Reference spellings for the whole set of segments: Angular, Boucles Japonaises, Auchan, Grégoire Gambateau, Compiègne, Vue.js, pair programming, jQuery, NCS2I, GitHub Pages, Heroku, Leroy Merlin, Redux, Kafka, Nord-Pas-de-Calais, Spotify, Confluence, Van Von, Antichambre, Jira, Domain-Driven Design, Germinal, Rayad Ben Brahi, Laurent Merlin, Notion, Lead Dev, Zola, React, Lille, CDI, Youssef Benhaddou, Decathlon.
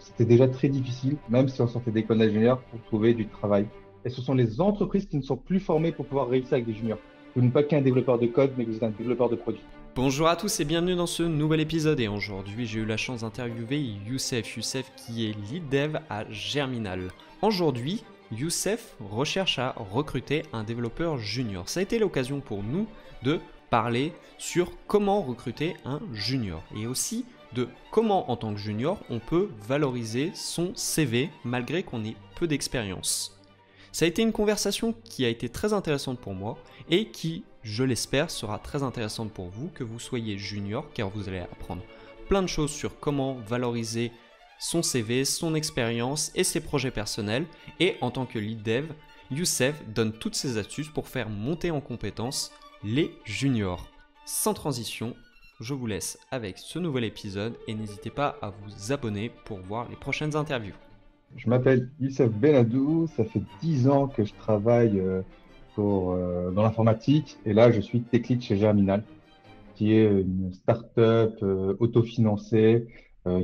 C'était déjà très difficile, même si on sortait d'école d'ingénieur, pour trouver du travail. Et ce sont les entreprises qui ne sont plus formées pour pouvoir réussir avec des juniors. Vous n'êtes pas qu'un développeur de code, mais vous êtes un développeur de produit. Bonjour à tous et bienvenue dans ce nouvel épisode. Et aujourd'hui, j'ai eu la chance d'interviewer Youssef qui est lead dev à Germinal. Aujourd'hui, Youssef recherche à recruter un développeur junior. Ça a été l'occasion pour nous de parler sur comment recruter un junior et aussi de comment en tant que junior on peut valoriser son CV malgré qu'on ait peu d'expérience. Ça a été une conversation qui a été très intéressante pour moi et qui, je l'espère, sera très intéressante pour vous, que vous soyez junior, car vous allez apprendre plein de choses sur comment valoriser son CV, son expérience et ses projets personnels. Et en tant que lead dev, Youssef donne toutes ses astuces pour faire monter en compétences les juniors. Sans transition, je vous laisse avec ce nouvel épisode et n'hésitez pas à vous abonner pour voir les prochaines interviews. Je m'appelle Youssef Benhaddou, ça fait 10 ans que je travaille dans l'informatique et là je suis tech lead chez Germinal, qui est une start-up autofinancée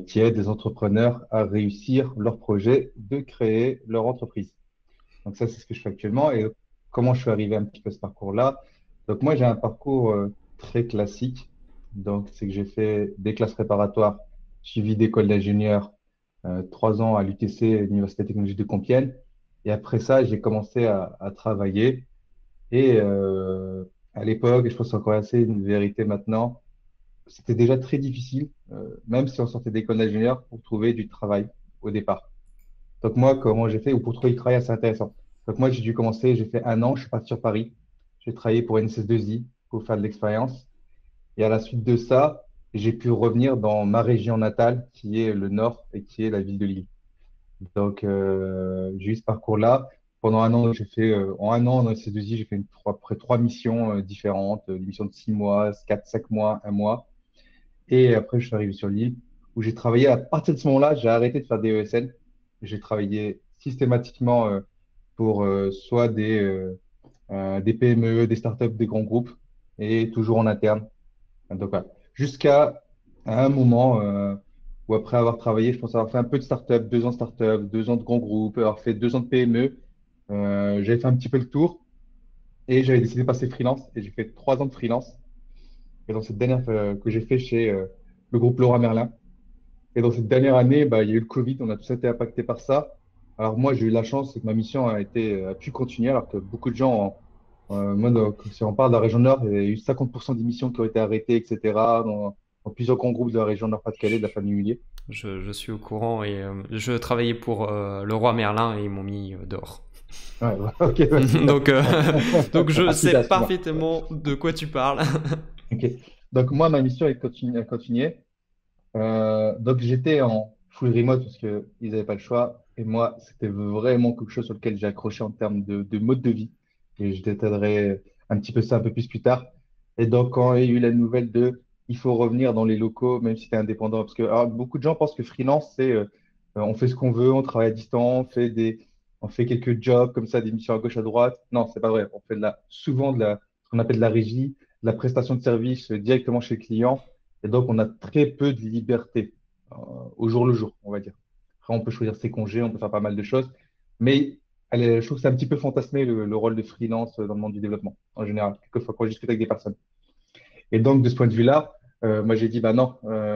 qui aide les entrepreneurs à réussir leur projet de créer leur entreprise. Donc ça, c'est ce que je fais actuellement. Et comment je suis arrivé un petit peu à ce parcours-là? Donc moi, j'ai un parcours très classique. Donc c'est que j'ai fait des classes préparatoires, suivi d'école d'ingénieur, 3 ans à l'UTC, Université Technologique de Compiègne. Et après ça, j'ai commencé à travailler. Et à l'époque, et je pense que c'est encore assez une vérité maintenant, c'était déjà très difficile, même si on sortait d'école d'ingénieur, pour trouver du travail au départ. Donc moi, comment j'ai fait, ou pour trouver du travail, c'est intéressant. Donc moi, j'ai dû commencer, j'ai fait 1 an, je suis parti sur Paris. J'ai travaillé pour NCS2I pour faire de l'expérience. Et à la suite de ça, j'ai pu revenir dans ma région natale, qui est le Nord et qui est la ville de Lille. Donc j'ai eu ce parcours-là. Pendant 1 an, j'ai fait, en 1 an, dans NCS2I, j'ai fait près de trois missions différentes, des missions de 6 mois, 4, 5 mois, 1 mois. Et après, je suis arrivé sur Lille, où j'ai travaillé. À partir de ce moment-là, j'ai arrêté de faire des ESN. J'ai travaillé systématiquement pour soit des PME, des startups, des grands groupes, et toujours en interne. Donc voilà. Jusqu'à un moment où, après avoir travaillé, je pense avoir fait un peu de startup, 2 ans de startup, 2 ans de grands groupes, avoir fait 2 ans de PME, j'avais fait un petit peu le tour et j'avais décidé de passer freelance. Et j'ai fait 3 ans de freelance. Et dans cette dernière que j'ai fait chez le groupe Laurent Merlin. Et dans cette dernière année, il y a eu le Covid, on a tous été impactés par ça. Alors moi, j'ai eu la chance, c'est que ma mission a pu continuer, alors que beaucoup de gens, si on parle de la région Nord, il y a eu 50% des missions qui ont été arrêtées, etc., dans plusieurs grands groupes de la région Nord-Pas-de-Calais, de la famille Mullier. Je suis au courant et je travaillais pour Leroy Merlin et ils m'ont mis dehors. Ouais, okay, ouais. Donc je sais parfaitement de quoi tu parles. Okay. Donc moi, ma mission est continuer. Donc j'étais en full remote parce qu'ils n'avaient pas le choix. Et moi, c'était vraiment quelque chose sur lequel j'ai accroché en termes de mode de vie. Et je détaillerai un petit peu ça un peu plus tard. Et donc, quand il y a eu la nouvelle de « il faut revenir dans les locaux, même si tu es indépendant », parce que beaucoup de gens pensent que freelance, c'est on fait ce qu'on veut, on travaille à distance, on fait quelques jobs comme ça, des missions à gauche, à droite. Non, c'est pas vrai. On fait ce qu'on appelle de la régie, de la prestation de service directement chez le client. Et donc, on a très peu de liberté au jour le jour, on va dire. Après, on peut choisir ses congés, on peut faire pas mal de choses. Mais je trouve que c'est un petit peu fantasmé le rôle de freelance dans le monde du développement, en général, quelquefois quand je discute avec des personnes. Et donc, de ce point de vue-là, moi, j'ai dit, non,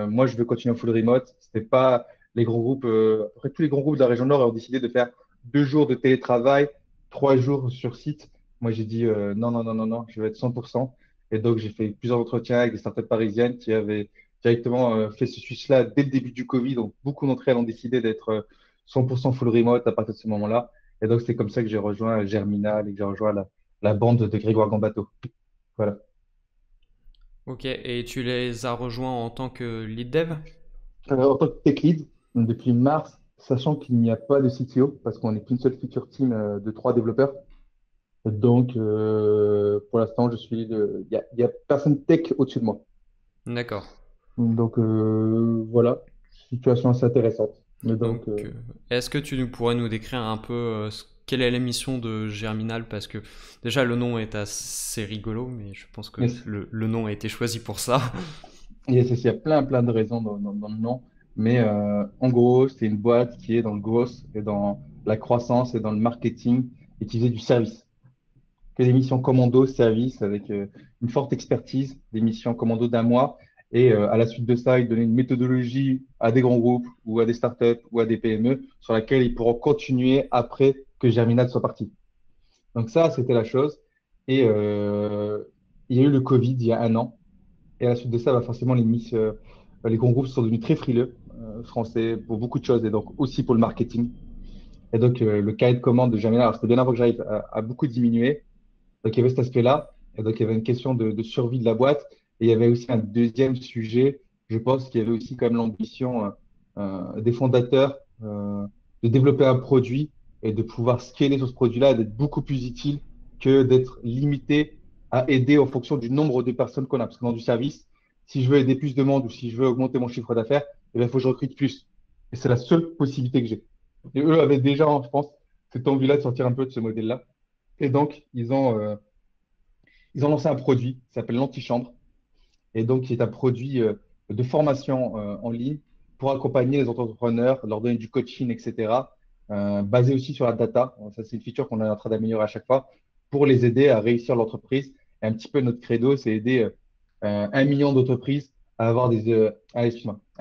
moi, je veux continuer en full remote. C'était pas les grands groupes. Après, tous les grands groupes de la région Nord ont décidé de faire 2 jours de télétravail, 3 jours sur site. Moi, j'ai dit, non, je vais être 100%. Et donc, j'ai fait plusieurs entretiens avec des startups parisiennes qui avaient directement fait ce switch-là dès le début du Covid. Donc, beaucoup d'entre elles ont décidé d'être 100% full remote à partir de ce moment-là. Et donc, c'est comme ça que j'ai rejoint Germinal et que j'ai rejoint la bande de Grégoire Gambateau. Voilà. Ok. Et tu les as rejoints en tant que lead dev? En tant que tech lead, donc depuis mars, sachant qu'il n'y a pas de CTO, parce qu'on n'est qu'une seule feature team de 3 développeurs. Donc, pour l'instant, il n'y a personne tech au-dessus de moi. D'accord. Donc, voilà, situation assez intéressante. Mais donc est-ce que tu pourrais nous décrire un peu quelle est la mission de Germinal? Parce que déjà, le nom est assez rigolo, mais je pense que le nom a été choisi pour ça. Yes, il y a plein de raisons dans le nom. Mais en gros, c'est une boîte qui est dans le growth et dans la croissance et dans le marketing et qui faisait du service. Que des missions commando service avec une forte expertise, des missions commando d'un mois. Et à la suite de ça, ils donnaient une méthodologie à des grands groupes ou à des startups ou à des PME sur laquelle ils pourront continuer après que Germinal soit parti. Donc ça, c'était la chose. Et il y a eu le Covid il y a 1 an. Et à la suite de ça, bah, forcément, les grands groupes sont devenus très frileux, français, pour beaucoup de choses et donc aussi pour le marketing. Et donc, le cahier de commande de Germinal, alors c'était bien avant que j'arrive, a beaucoup diminué. Donc, il y avait cet aspect-là. Et donc, il y avait une question de survie de la boîte. Et il y avait aussi un deuxième sujet, je pense qu'il y avait aussi quand même l'ambition des fondateurs de développer un produit et de pouvoir scaler sur ce produit-là, d'être beaucoup plus utile que d'être limité à aider en fonction du nombre de personnes qu'on a. Parce que dans du service, si je veux aider plus de monde ou si je veux augmenter mon chiffre d'affaires, eh bien, il faut que je recrute plus. Et c'est la seule possibilité que j'ai. Et eux avaient déjà, je pense, cette envie-là de sortir un peu de ce modèle-là. Et donc, ils ont lancé un produit qui s'appelle l'Antichambre. Et donc, c'est un produit de formation en ligne pour accompagner les entrepreneurs, leur donner du coaching, etc., basé aussi sur la data. Ça, c'est une feature qu'on est en train d'améliorer à chaque fois pour les aider à réussir l'entreprise. Et un petit peu notre credo, c'est aider 1 million d'entreprises à avoir des… 1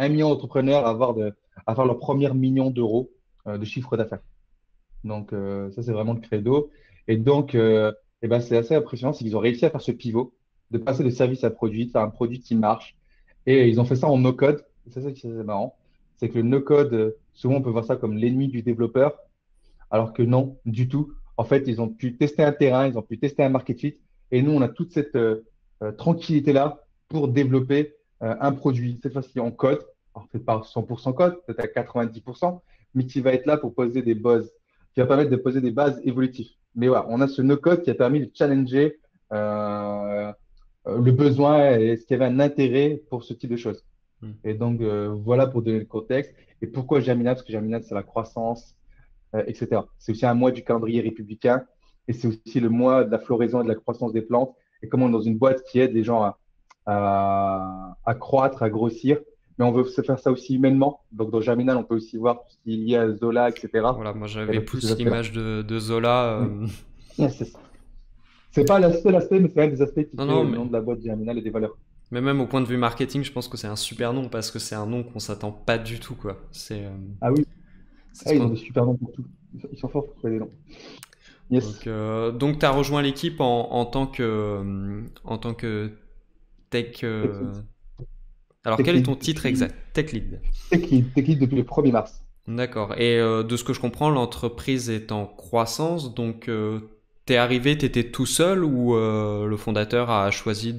million d'entrepreneurs à faire leur premier $1 million de chiffre d'affaires. Donc, ça, c'est vraiment le credo. Et donc, c'est assez impressionnant, c'est qu'ils ont réussi à faire ce pivot, de passer de service à produit, de faire un produit qui marche. Et ils ont fait ça en no-code. C'est ça qui est marrant. C'est que le no-code, souvent, on peut voir ça comme l'ennemi du développeur, alors que non, du tout. En fait, ils ont pu tester un terrain, ils ont pu tester un market fit. Et nous, on a toute cette tranquillité-là pour développer un produit. Cette fois-ci, en code. Alors, peut-être pas 100% code, peut-être à 90%, mais qui va être là pour poser des bases, qui va permettre de poser des bases évolutives. Mais voilà, on a ce no-code qui a permis de challenger le besoin et ce qu'il y avait un intérêt pour ce type de choses. Et donc, voilà pour donner le contexte. Et pourquoi Germinal? Parce que Germinal, c'est la croissance, etc. C'est aussi un mois du calendrier républicain et c'est aussi le mois de la floraison et de la croissance des plantes. Et comme on est dans une boîte qui aide les gens à croître, à grossir, mais on veut faire ça aussi humainement. Donc, dans Germinal, on peut aussi voir tout ce qui est lié à Zola, etc. Voilà, moi, j'avais plus l'image de Zola. Oui, c'est ça. C'est pas le seul aspect, mais c'est un des aspects qui le nom de la boîte Germinal et des valeurs. Mais même au point de vue marketing, je pense que c'est un super nom parce que c'est un nom qu'on s'attend pas du tout, quoi. C'est ah oui, ils ont des super noms pour tout. Ils sont forts pour trouver des noms. Yes. Donc tu as rejoint l'équipe en tant que tech. Alors tech quel lead. Est ton titre exact? Tech lead depuis le 1er mars. D'accord. Et de ce que je comprends, l'entreprise est en croissance, donc. T'es arrivé, t'étais tout seul ou le fondateur a choisi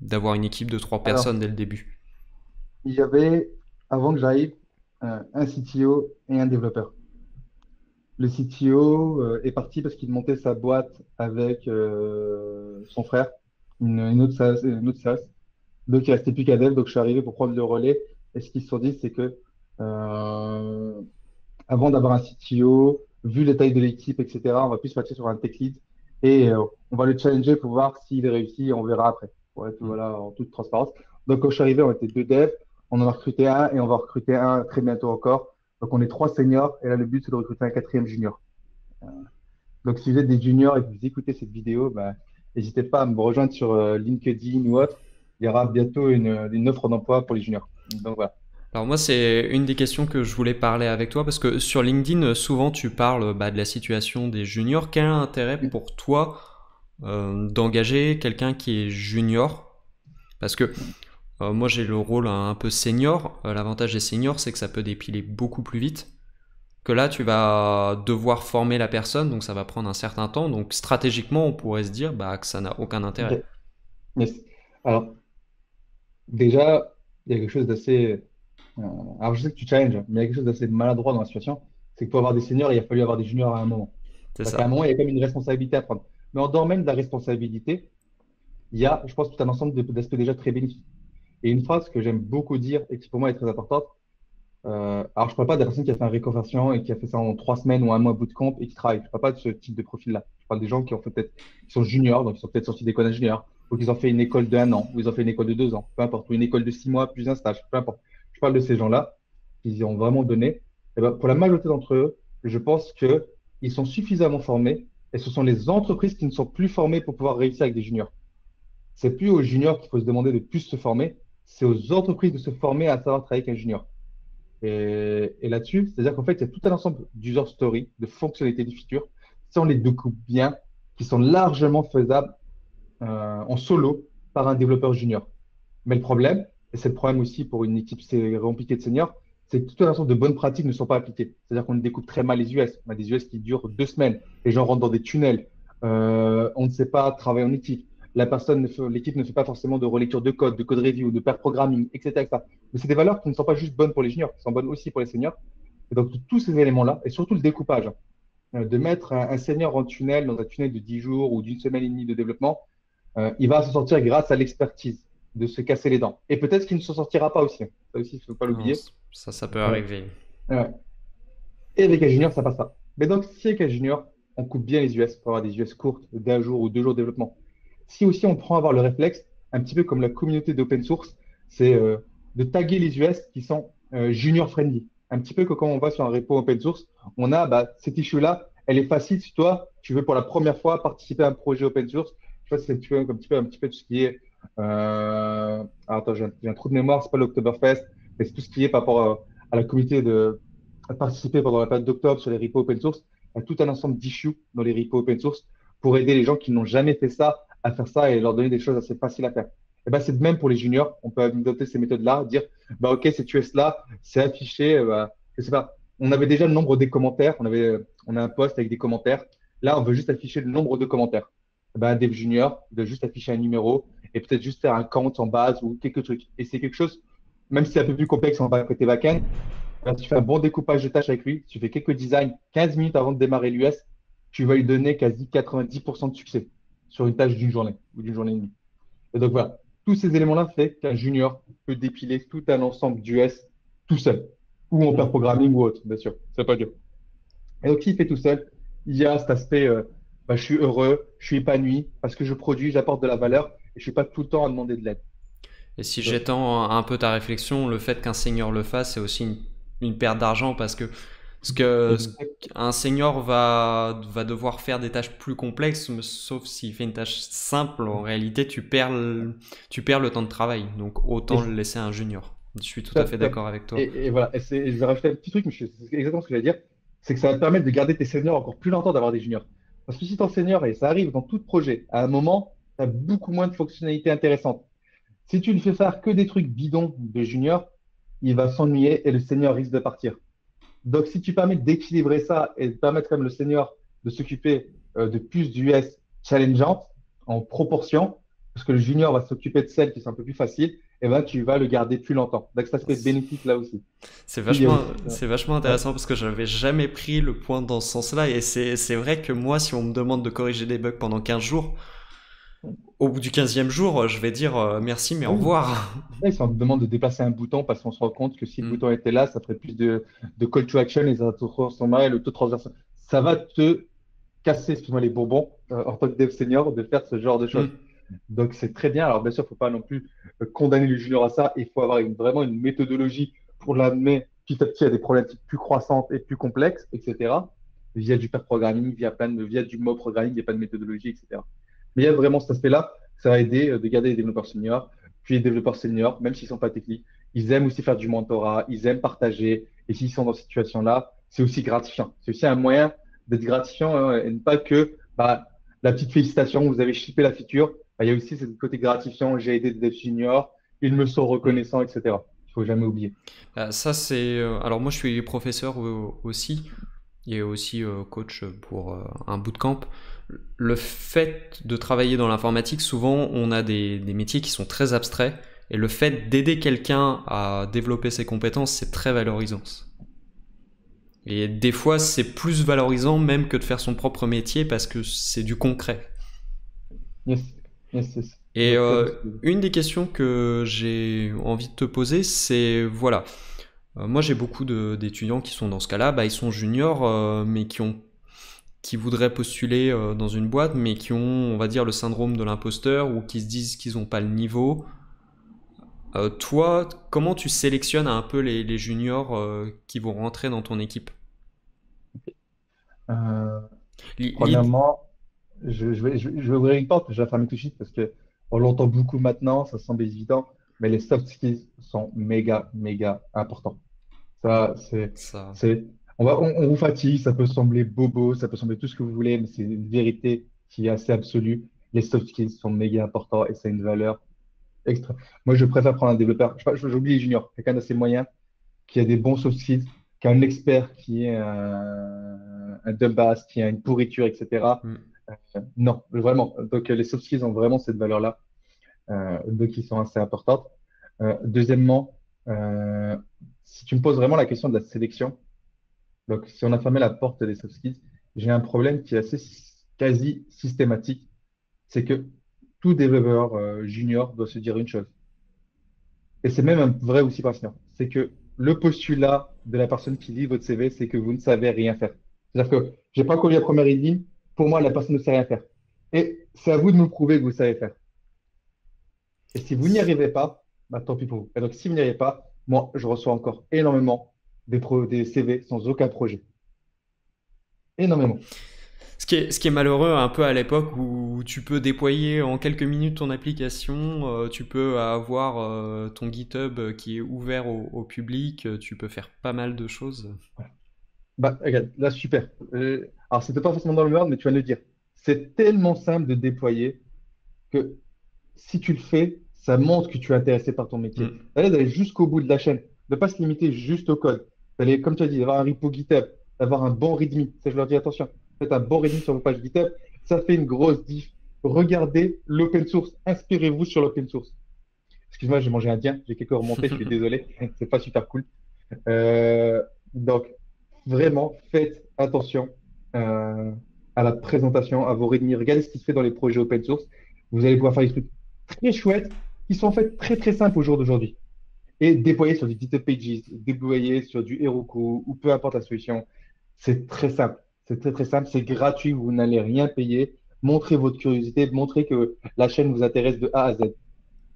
d'avoir une équipe de 3 personnes dès le début? Il y avait, avant que j'arrive, un CTO et un développeur. Le CTO est parti parce qu'il montait sa boîte avec son frère, une autre SaaS. Donc il ne restait plus qu'à dev, donc je suis arrivé pour prendre le relais. Et ce qu'ils se sont dit, c'est que avant d'avoir un CTO, vu la taille de l'équipe, etc., on va plus passer sur un tech lead. Et on va le challenger pour voir s'il est réussi, on verra après. Ouais, voilà, en toute transparence. Donc, quand je suis arrivé, on était 2 devs, on en a recruté un et on va recruter un très bientôt encore. Donc, on est 3 seniors et là, le but, c'est de recruter un 4e junior. Donc, si vous êtes des juniors et que vous écoutez cette vidéo, n'hésitez pas à me rejoindre sur LinkedIn ou autre. Il y aura bientôt une offre d'emploi pour les juniors. Donc, voilà. Alors moi, c'est une des questions que je voulais parler avec toi parce que sur LinkedIn, souvent, tu parles de la situation des juniors. Quel est l'intérêt pour toi d'engager quelqu'un qui est junior? Parce que moi, j'ai le rôle un peu senior. L'avantage des seniors, c'est que ça peut dépiler beaucoup plus vite. Que là, tu vas devoir former la personne, donc ça va prendre un certain temps. Donc stratégiquement, on pourrait se dire que ça n'a aucun intérêt. Okay. Alors, déjà, il y a quelque chose d'assez… Alors, je sais que tu challenges, mais il y a quelque chose d'assez maladroit dans la situation. C'est que pour avoir des seniors, il a fallu avoir des juniors à un moment. C'est ça. À un moment, il y a quand même une responsabilité à prendre. Mais en dehors même de la responsabilité, il y a, je pense, tout un ensemble d'aspects déjà très bénéfiques. Et une phrase que j'aime beaucoup dire et qui pour moi est très importante, alors je ne parle pas de la personne qui a fait un reconversion et qui a fait ça en 3 semaines ou 1 mois bootcamp et qui travaille. Je ne parle pas de ce type de profil-là. Je parle des gens qui ont fait peut-être, qui sont juniors, donc ils sont peut-être sortis d'école d'ingénieur, ou qu'ils ont fait une école de 1 an, ou ils ont fait une école de 2 ans, peu importe, ou une école de 6 mois plus un stage, peu importe. Je parle de ces gens-là qu'ils y ont vraiment donné, eh bien, pour la majorité d'entre eux, je pense qu'ils sont suffisamment formés et ce sont les entreprises qui ne sont plus formées pour pouvoir réussir avec des juniors. C'est plus aux juniors qu'il faut se demander de plus se former, c'est aux entreprises de se former à savoir travailler avec un junior. Et là-dessus, c'est-à-dire qu'en fait, il y a tout un ensemble d'user stories, de fonctionnalités, de features, si on les découpe bien, qui sont largement faisables en solo par un développeur junior. Mais le problème, et c'est le problème aussi pour une équipe compliquée de seniors, c'est que tout un ensemble de bonnes pratiques ne sont pas appliquées. C'est-à-dire qu'on découpe très mal les US. On a des US qui durent 2 semaines. Les gens rentrent dans des tunnels. On ne sait pas travailler en équipe. L'équipe ne fait pas forcément de relecture de code review, de pair programming, etc. Mais c'est des valeurs qui ne sont pas juste bonnes pour les juniors, qui sont bonnes aussi pour les seniors. Et donc, tous ces éléments-là, et surtout le découpage, de mettre un senior en tunnel, dans un tunnel de 10 jours ou d'1 semaine et demie de développement, il va s'en sortir grâce à l'expertise de se casser les dents. Et peut-être qu'il ne s'en sortira pas aussi. Ça aussi, il ne faut pas l'oublier. Ça peut arriver. Ouais. Et avec un junior, ça passe pas. Mais donc, si avec un junior, on coupe bien les US pour avoir des US courtes d'1 jour ou 2 jours de développement. Si aussi on prend à avoir le réflexe, un petit peu comme la communauté d'open source, c'est de taguer les US qui sont junior friendly. Un petit peu que quand on va sur un repo open source, on a cette issue-là, elle est facile si toi, tu veux pour la première fois participer à un projet open source. Je sais pas si tu veux un petit peu tout ce qui est… Attends, j'ai un trou de mémoire, c'est pas l'Octoberfest, mais c'est tout ce qui est par rapport à la communauté de participer pendant la période d'octobre sur les repos open source. Il y a tout un ensemble d'issues dans les repos open source pour aider les gens qui n'ont jamais fait ça à faire ça et leur donner des choses assez faciles à faire. Et c'est de même pour les juniors. On peut adopter ces méthodes-là, dire ok, cette US-là, c'est affiché. Je sais pas. On avait déjà le nombre des commentaires. On a un post avec des commentaires. Là, on veut juste afficher le nombre de commentaires. Un dev junior de juste afficher un numéro et peut-être juste faire un count en base ou quelques trucs. Et c'est quelque chose, même si c'est un peu plus complexe en bas côté back-end, si tu fais un bon découpage de tâches avec lui, tu fais quelques designs 15 minutes avant de démarrer l'US, tu vas lui donner quasi 90% de succès sur une tâche d'1 journée ou d'1 journée et demie. Et donc voilà, tous ces éléments-là fait qu'un junior peut dépiler tout un ensemble d'US tout seul, ou en pair programming ou autre, bien sûr, c'est pas dur. Et donc s'il fait tout seul, il y a cet aspect… je suis heureux, je suis épanoui parce que je produis, j'apporte de la valeur et je ne suis pas tout le temps à demander de l'aide. Et si j'étends un peu ta réflexion, le fait qu'un senior le fasse, c'est aussi une perte d'argent parce que un senior va devoir faire des tâches plus complexes, sauf s'il fait une tâche simple, en réalité, tu perds le temps de travail. Donc autant le laisser à un junior. Je suis tout à fait d'accord avec toi. Et voilà, je vais rajouter un petit truc, mais c'est exactement ce que j'allais dire, c'est que ça va te permettre de garder tes seniors encore plus longtemps, d'avoir des juniors. Parce que si ton senior, et ça arrive dans tout projet, à un moment, tu as beaucoup moins de fonctionnalités intéressantes. Si tu lui fais faire que des trucs bidons de junior, il va s'ennuyer et le senior risque de partir. Donc, si tu permets d'équilibrer ça et de permettre comme le senior de s'occuper de plus d'US challengeantes en proportion, parce que le junior va s'occuper de celles qui sont un peu plus faciles, et tu vas le garder plus longtemps. Donc ça fait bénéfique là aussi. C'est vachement intéressant parce que je n'avais jamais pris le point dans ce sens-là. Et c'est vrai que moi, si on me demande de corriger des bugs pendant 15 jours, au bout du 15e jour, je vais dire merci, mais au revoir. Ouais, si on me demande de déplacer un bouton parce qu'on se rend compte que si le bouton était là, ça ferait plus de call to action et ça transformerait le taux de transversal. Ça va te casser, excuse-moi, les bonbons en tant que dev senior de faire ce genre de choses. Donc, c'est très bien. Alors, bien sûr, il ne faut pas non plus condamner le junior à ça. Il faut avoir vraiment une méthodologie pour l'amener petit à petit à des problématiques plus croissantes et plus complexes, etc. Via du pair programming, via du mob programming, il n'y a pas de méthodologie, etc. Mais il y a vraiment cet aspect-là. Ça va aider de garder les développeurs seniors, puis les développeurs seniors, même s'ils ne sont pas techniques. Ils aiment aussi faire du mentorat, ils aiment partager. Et s'ils sont dans cette situation-là, c'est aussi gratifiant. C'est aussi un moyen d'être gratifiant et ne pas que la petite félicitation, vous avez shippé la feature. Il y a aussi ce côté gratifiant, j'ai aidé des devs juniors, ils me sont reconnaissants, etc. Il ne faut jamais oublier. Ça, c'est… Alors moi, je suis professeur aussi, et aussi coach pour un bootcamp. Le fait de travailler dans l'informatique, souvent, on a des métiers qui sont très abstraits, et le fait d'aider quelqu'un à développer ses compétences, c'est très valorisant. Et des fois, c'est plus valorisant même que de faire son propre métier, parce que c'est du concret. Yes. Et une des questions que j'ai envie de te poser, c'est voilà, moi j'ai beaucoup d'étudiants qui sont dans ce cas-là, ils sont juniors, mais qui voudraient postuler dans une boîte, mais qui ont, on va dire, le syndrome de l'imposteur ou qui se disent qu'ils n'ont pas le niveau. Toi, comment tu sélectionnes un peu les juniors qui vont rentrer dans ton équipe? Premièrement, je vous réporte, je vais faire mes tout de suite parce qu'on l'entend beaucoup maintenant, ça semble évident, mais les soft skills sont méga importants. Ça, c'est... On vous fatigue, ça peut sembler bobo, ça peut sembler tout ce que vous voulez, mais c'est une vérité qui est assez absolue. Les soft skills sont méga importants et ça a une valeur extra. Moi, je préfère prendre un développeur, j'oublie les juniors, quelqu'un d'assez moyen, qui a des bons soft skills, qui a un expert, qui est un dumbass, qui a une pourriture, etc. Non, vraiment. Donc, les soft skills ont vraiment cette valeur-là, donc ils sont assez importantes. Deuxièmement, si tu me poses vraiment la question de la sélection, donc si on a fermé la porte des soft skills, j'ai un problème qui est assez quasi systématique, c'est que tout développeur junior doit se dire une chose. Et c'est même un vrai aussi patient. C'est que le postulat de la personne qui lit votre CV, c'est que vous ne savez rien faire. C'est-à-dire que j'ai pas collé la première ligne, pour moi, la personne ne sait rien faire. Et c'est à vous de me prouver que vous savez faire. Et si vous n'y arrivez pas, bah, tant pis pour vous. Et donc, si vous n'y arrivez pas, moi, je reçois encore énormément des CV sans aucun projet. Énormément. Ce qui est malheureux un peu à l'époque où tu peux déployer en quelques minutes ton application, tu peux avoir ton GitHub qui est ouvert au public, tu peux faire pas mal de choses. Ouais. Bah, regarde, là, super. Alors, c'était pas forcément dans le Word, mais tu vas le dire. C'est tellement simple de déployer que si tu le fais, ça montre que tu es intéressé par ton métier. D'aller jusqu'au bout de la chaîne, de ne pas se limiter juste au code. D'aller, comme tu as dit, d'avoir un repo GitHub, d'avoir un bon README. Ça, je leur dis attention. Faites un bon README sur vos pages GitHub, ça fait une grosse diff. Regardez l'open source, inspirez-vous sur l'open source. Excuse-moi, j'ai mangé indien, j'ai quelques remontées, je suis désolé, c'est pas super cool. Donc, vraiment, faites attention à la présentation, à vos README. Regardez ce qui se fait dans les projets open source. Vous allez pouvoir faire des trucs très chouettes qui sont en fait très simples au jour d'aujourd'hui. Et déployer sur du GitHub Pages, déployer sur du Heroku ou peu importe la solution, c'est très simple. C'est très simple, c'est gratuit, vous n'allez rien payer. Montrez votre curiosité, montrez que la chaîne vous intéresse de A à Z.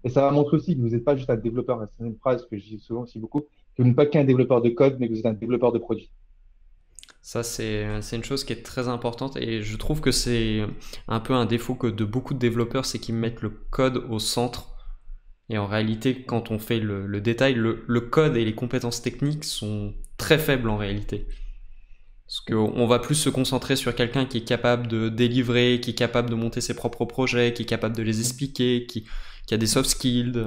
Et ça va montrer aussi que vous n'êtes pas juste un développeur. C'est une phrase que je dis souvent aussi beaucoup, que vous n'êtes pas qu'un développeur de code, mais que vous êtes un développeur de produit. Ça, c'est une chose qui est très importante et je trouve que c'est un peu un défaut que de beaucoup de développeurs, c'est qu'ils mettent le code au centre. Et en réalité, quand on fait le détail, le code et les compétences techniques sont très faibles en réalité. Parce qu'on va plus se concentrer sur quelqu'un qui est capable de délivrer, qui est capable de monter ses propres projets, qui est capable de les expliquer, qui a des soft skills.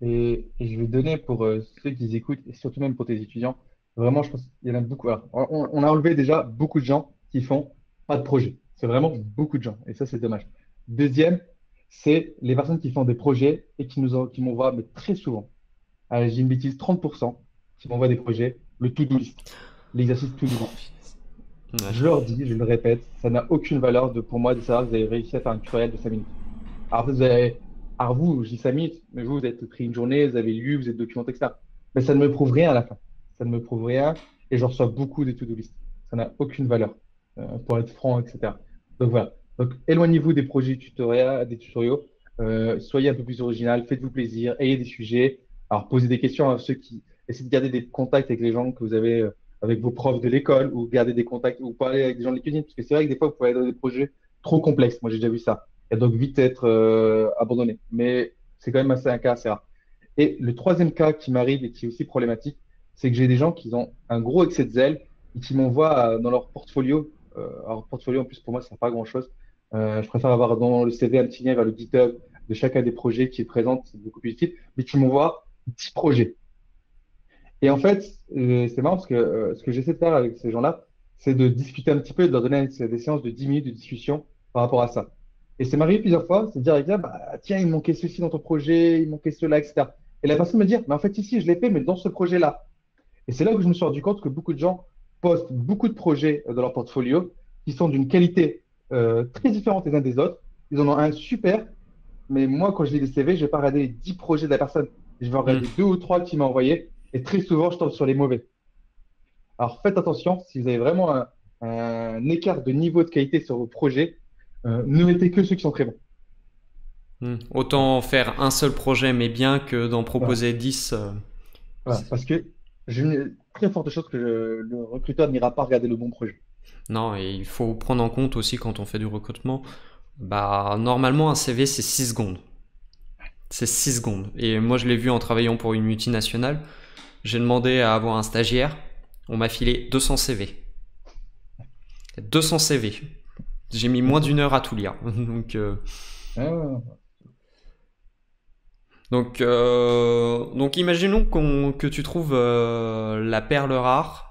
Et je vais donner pour ceux qui écoutent, et surtout même pour tes étudiants, vraiment, je pense qu'il y en a beaucoup. Alors, on a enlevé déjà beaucoup de gens qui font pas de projet. C'est vraiment beaucoup de gens. Et ça, c'est dommage. Deuxième, c'est les personnes qui font des projets et qui m'envoient très souvent. J'ai une bêtise, 30% qui m'envoient des projets. Le to-do list, l'exercice to-do list. Ouais. Je leur dis, je le répète, ça n'a aucune valeur pour moi de savoir que vous avez réussi à faire un tutoriel de 5 minutes. Alors vous, je dis 5 minutes, mais vous êtes pris une journée, vous avez lu, vous êtes documenté, etc. Mais ça ne me prouve rien à la fin. Ça ne me prouve rien et je reçois beaucoup de to-do list. Ça n'a aucune valeur, pour être franc, etc. Donc voilà. Donc éloignez-vous des projets des tutoriaux, soyez un peu plus original, faites-vous plaisir, ayez des sujets. Alors posez des questions à ceux qui. Essayez de garder des contacts avec les gens que vous avez, avec vos profs de l'école, ou garder des contacts, ou parler avec des gens de l'étudiant, parce que c'est vrai que des fois, vous pouvez aller dans des projets trop complexes. Moi, j'ai déjà vu ça. Et donc, vite être abandonné. Mais c'est quand même un cas assez rare. Et le troisième cas qui m'arrive et qui est aussi problématique, c'est que j'ai des gens qui ont un gros excès de zèle et qui m'envoient dans leur portfolio. Alors, portfolio, en plus, pour moi, ça ne sert pas grand-chose. Je préfère avoir dans le CV un petit lien vers le GitHub de chacun des projets qui présentent, c'est beaucoup plus utile, mais qui m'envoient 10 projets. Et en fait, c'est marrant parce que ce que j'essaie de faire avec ces gens-là, c'est de discuter un petit peu et de leur donner des séances de 10 minutes de discussion par rapport à ça. Et c'est m'arrivé plusieurs fois, c'est de dire avec là, bah, tiens, il manquait ceci dans ton projet, il manquait cela, etc. Et la personne me dit, mais en fait, ici, je l'ai fait, mais dans ce projet-là. Et c'est là que je me suis rendu compte que beaucoup de gens postent beaucoup de projets dans leur portfolio qui sont d'une qualité très différente les uns des autres. Ils en ont un super, mais moi, quand je lis les CV, je vais pas regarder les 10 projets de la personne. Je vais regarder 2 ou 3 qui m'a envoyé. Et très souvent, je tombe sur les mauvais. Alors, faites attention, si vous avez vraiment un écart de niveau de qualité sur vos projets, ne mettez que ceux qui sont très bons. Autant faire un seul projet, mais bien, que d'en proposer 10. Voilà, parce que j'ai une très forte chose que le recruteur n'ira pas regarder le bon projet. Non, et il faut prendre en compte aussi quand on fait du recrutement, bah, normalement un CV c'est 6 secondes. C'est 6 secondes. Et moi je l'ai vu en travaillant pour une multinationale, j'ai demandé à avoir un stagiaire, on m'a filé 200 CV. 200 CV. J'ai mis moins d'1 heure à tout lire. Donc, donc imaginons que tu trouves la perle rare,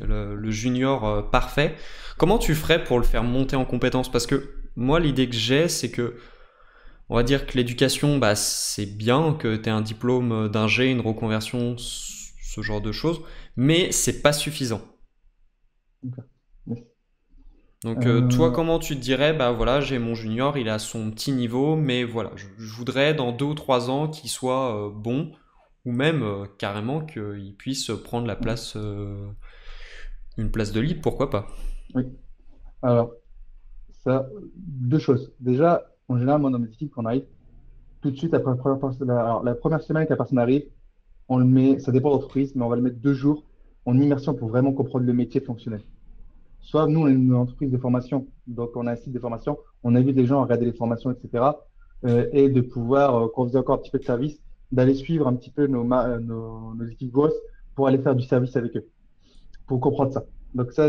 le junior parfait. Comment tu ferais pour le faire monter en compétences? Parce que moi l'idée que j'ai, c'est que on va dire que l'éducation, bah, c'est bien que tu aies un diplôme d'ingé, une reconversion, ce genre de choses, mais c'est pas suffisant. Donc toi, comment tu te dirais, bah voilà, j'ai mon junior, il a son petit niveau, mais voilà, je voudrais dans 2 ou 3 ans qu'il soit bon, ou même carrément qu'il puisse prendre la place, une place de lead, pourquoi pas? Oui. Alors, ça, 2 choses. Déjà, en général, moi, dans mes équipes, quand on arrive, tout de suite, après la première semaine que la personne arrive, on le met, ça dépend de l'entreprise, mais on va le mettre 2 jours en immersion pour vraiment comprendre le métier fonctionnel. Soit nous, on est une entreprise de formation, donc on a un site de formation, on invite les gens à regarder les formations, etc. Et de pouvoir, quand on faisait encore un petit peu de service, d'aller suivre un petit peu nos équipes grosses pour aller faire du service avec eux, pour comprendre ça. Donc ça,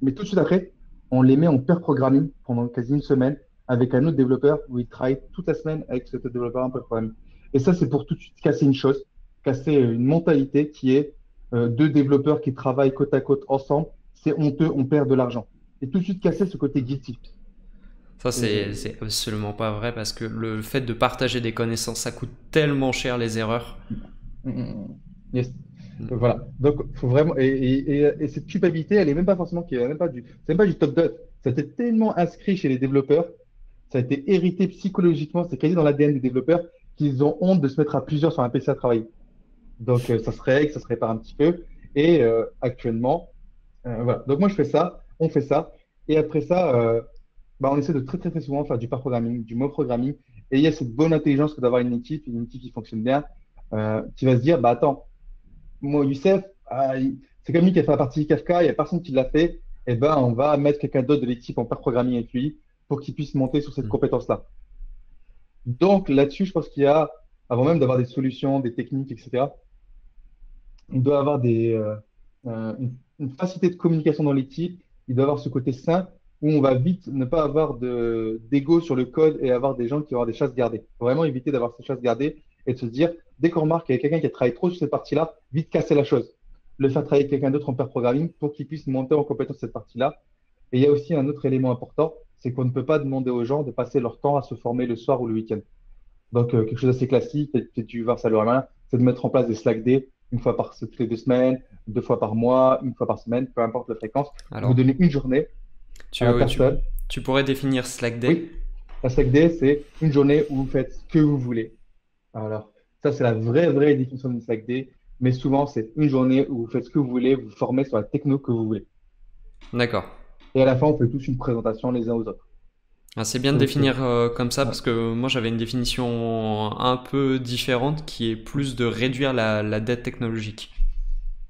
mais tout de suite après, on les met en pair programming pendant quasi 1 semaine avec un autre développeur où ils travaillent toute la semaine avec cet développeur en pair programming. Et ça, c'est pour tout de suite casser une chose, casser une mentalité qui est 2 développeurs qui travaillent côte à côte ensemble. C'est honteux, on perd de l'argent. Et tout de suite casser ce côté guilty. Ça, c'est absolument pas vrai, parce que le fait de partager des connaissances, ça coûte tellement cher, les erreurs. Yes. Voilà. Donc, faut vraiment. Et cette culpabilité, elle est même pas forcément. C'est même pas du top down. Ça a été tellement inscrit chez les développeurs, ça a été hérité psychologiquement, c'est quasi dans l'ADN des développeurs, qu'ils ont honte de se mettre à plusieurs sur un PC à travailler. Donc, ça se répare un petit peu. Et actuellement, voilà. Donc moi je fais ça, on fait ça, et après ça, on essaie de très souvent faire du pair programming, du mob programming, et il y a cette bonne intelligence que d'avoir une équipe qui fonctionne bien, qui va se dire, bah attends, moi Youssef, c'est comme lui qui a fait la partie Kafka, il n'y a personne qui l'a fait, et ben on va mettre quelqu'un d'autre de l'équipe en pair programming avec lui pour qu'il puisse monter sur cette compétence-là. Donc là-dessus, je pense qu'il y a, avant même d'avoir des solutions, des techniques, etc., on doit avoir une facilité de communication dans l'équipe, il doit avoir ce côté simple où on va vite ne pas avoir d'ego sur le code et avoir des gens qui vont avoir des chasses gardées. Faut vraiment éviter d'avoir ces chasses gardées et de se dire, dès qu'on remarque qu'il y a quelqu'un qui a travaillé trop sur cette partie-là, vite casser la chose. Le faire travailler quelqu'un d'autre en pair programming pour qu'il puisse monter en compétence cette partie-là. Et il y a aussi un autre élément important, c'est qu'on ne peut pas demander aux gens de passer leur temps à se former le soir ou le week-end. Donc, quelque chose d'assez classique, peut-être tu vas ça le ramener, c'est de mettre en place des Slack Days, toutes les 2 semaines, 2 fois par mois, 1 fois par semaine, peu importe la fréquence. Alors, vous donnez une journée à la personne. Tu pourrais définir Slack Day. Oui. La Slack Day, c'est une journée où vous faites ce que vous voulez. Alors, ça, c'est la vraie définition d'une Slack Day. Mais souvent, c'est une journée où vous faites ce que vous voulez, vous vous formez sur la techno que vous voulez. D'accord. Et à la fin, on fait tous une présentation les uns aux autres. Ah, c'est bien de définir comme ça, parce que moi j'avais une définition un peu différente qui est plus de réduire la dette technologique.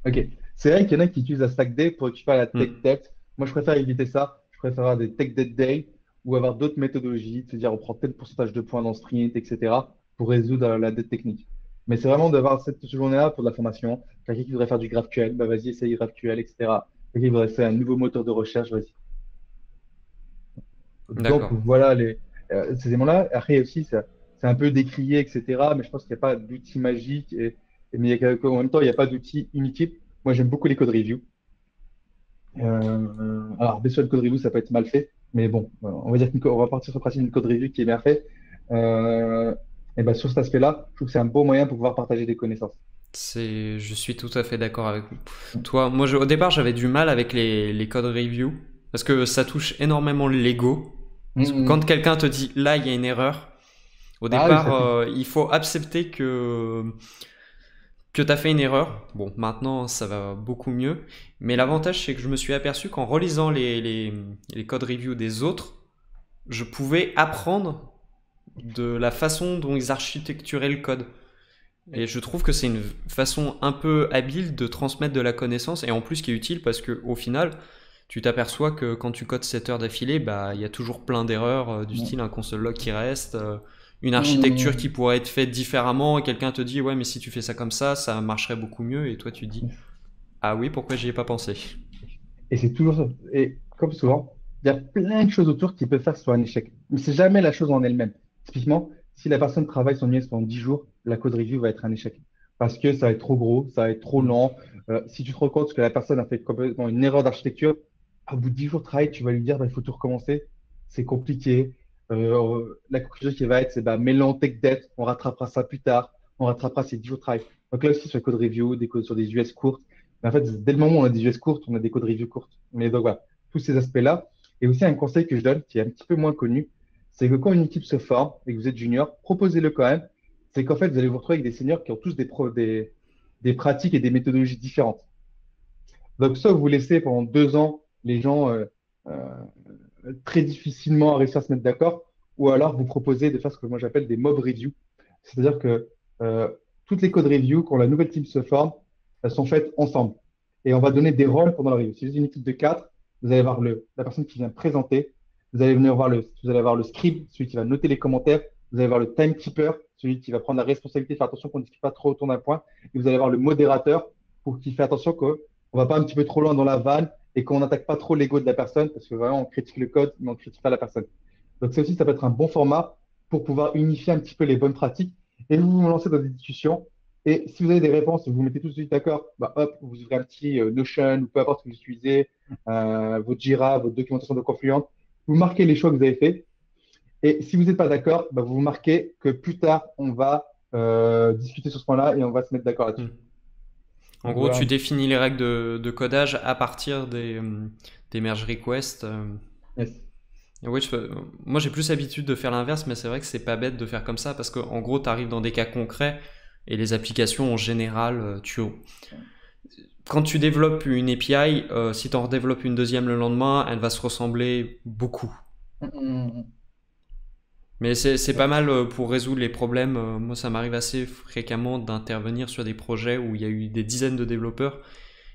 Ok, c'est vrai qu'il y en a qui utilisent la Slack Day pour occuper la tech debt. Moi je préfère éviter ça, je préfère avoir des tech debt day ou avoir d'autres méthodologies, c'est-à-dire on prend tel pourcentage de points dans sprint, etc. pour résoudre la dette technique. Mais c'est vraiment d'avoir cette journée-là pour de la formation. Quelqu'un qui voudrait faire du GraphQL, bah vas-y essaye GraphQL, etc. Quelqu'un qui voudrait faire un nouveau moteur de recherche, vas-y. Donc voilà ces éléments-là. Après aussi, c'est un peu décrié, etc. Mais je pense qu'il n'y a pas d'outil magique. Mais en même temps, il n'y a pas d'outil unique. Moi, j'aime beaucoup les code reviews. Alors, bien sûr, le code review, ça peut être mal fait. Mais bon, on va dire qu'on va partir sur le principe d'une code review qui est bien fait. Et ben, sur cet aspect-là, je trouve que c'est un bon moyen pour pouvoir partager des connaissances. Je suis tout à fait d'accord avec vous. Toi, moi, au départ, j'avais du mal avec les code reviews. Parce que ça touche énormément l'ego. Quand quelqu'un te dit là il y a une erreur, au départ il faut accepter que tu as fait une erreur. Bon, maintenant ça va beaucoup mieux, mais l'avantage c'est que je me suis aperçu qu'en relisant les code reviews des autres, je pouvais apprendre de la façon dont ils architecturaient le code. Et je trouve que c'est une façon un peu habile de transmettre de la connaissance, et en plus qui est utile parce qu'au final, tu t'aperçois que quand tu codes 7 heures d'affilée, bah, y a toujours plein d'erreurs du style un console log qui reste, une architecture qui pourrait être faite différemment, et quelqu'un te dit « ouais, mais si tu fais ça comme ça, ça marcherait beaucoup mieux », et toi tu dis « ah oui, pourquoi j'y ai pas pensé ?» Et c'est toujours ça. Et comme souvent, il y a plein de choses autour qui peuvent faire que ce soit un échec. Mais c'est jamais la chose en elle-même. Typiquement, si la personne travaille son UX pendant 10 jours, la code review va être un échec. Parce que ça va être trop gros, ça va être trop lent. Si tu te rends compte que la personne a fait complètement une erreur d'architecture, au bout de 10 jours de travail, tu vas lui dire bah, il faut tout recommencer, c'est compliqué. La conclusion qui va être, c'est bah, mets-le tech debt, on rattrapera ça plus tard, on rattrapera ces 10 jours de travail. Donc là aussi, sur la code review, des codes sur des US courtes. Mais en fait, dès le moment où on a des US courtes, on a des codes review courtes. Mais donc voilà, tous ces aspects-là. Et aussi, un conseil que je donne, qui est un petit peu moins connu, c'est que quand une équipe se forme et que vous êtes junior, proposez-le quand même. C'est qu'en fait, vous allez vous retrouver avec des seniors qui ont tous des pratiques et des méthodologies différentes. Donc, soit vous laissez pendant 2 ans les gens très difficilement réussir à se mettre d'accord, ou alors vous proposez de faire ce que moi j'appelle des mob reviews. C'est-à-dire que toutes les code reviews, quand la nouvelle team se forme, elles sont faites ensemble. Et on va donner des rôles pendant la review. Si vous êtes une équipe de 4, vous allez voir la personne qui vient présenter, vous allez avoir le scribe, celui qui va noter les commentaires, vous allez voir le timekeeper, celui qui va prendre la responsabilité, faire attention qu'on ne discute pas trop autour d'un point, et vous allez voir le modérateur pour qu'il fasse attention qu'on ne va pas un petit peu trop loin dans la vanne et qu'on n'attaque pas trop l'ego de la personne, parce que vraiment on critique le code, mais on ne critique pas la personne. Donc ça aussi, ça peut être un bon format pour pouvoir unifier un petit peu les bonnes pratiques, et vous vous lancez dans des discussions, et si vous avez des réponses, vous vous mettez tout de suite d'accord, bah hop, vous ouvrez un petit Notion, ou peu importe ce que vous utilisez, votre Jira, votre documentation de Confluence, vous marquez les choix que vous avez faits. Et si vous n'êtes pas d'accord, bah vous marquez que plus tard, on va discuter sur ce point-là et on va se mettre d'accord là-dessus. En gros, voilà. Tu définis les règles de codage à partir des merge requests. Yes. Oui, moi, j'ai plus l'habitude de faire l'inverse, mais c'est vrai que c'est pas bête de faire comme ça parce qu'en gros, tu arrives dans des cas concrets et les applications en général, quand tu développes une API, si tu en redéveloppes une deuxième le lendemain, elle va se ressembler beaucoup. Mais c'est pas mal pour résoudre les problèmes. Moi, ça m'arrive assez fréquemment d'intervenir sur des projets où il y a eu des dizaines de développeurs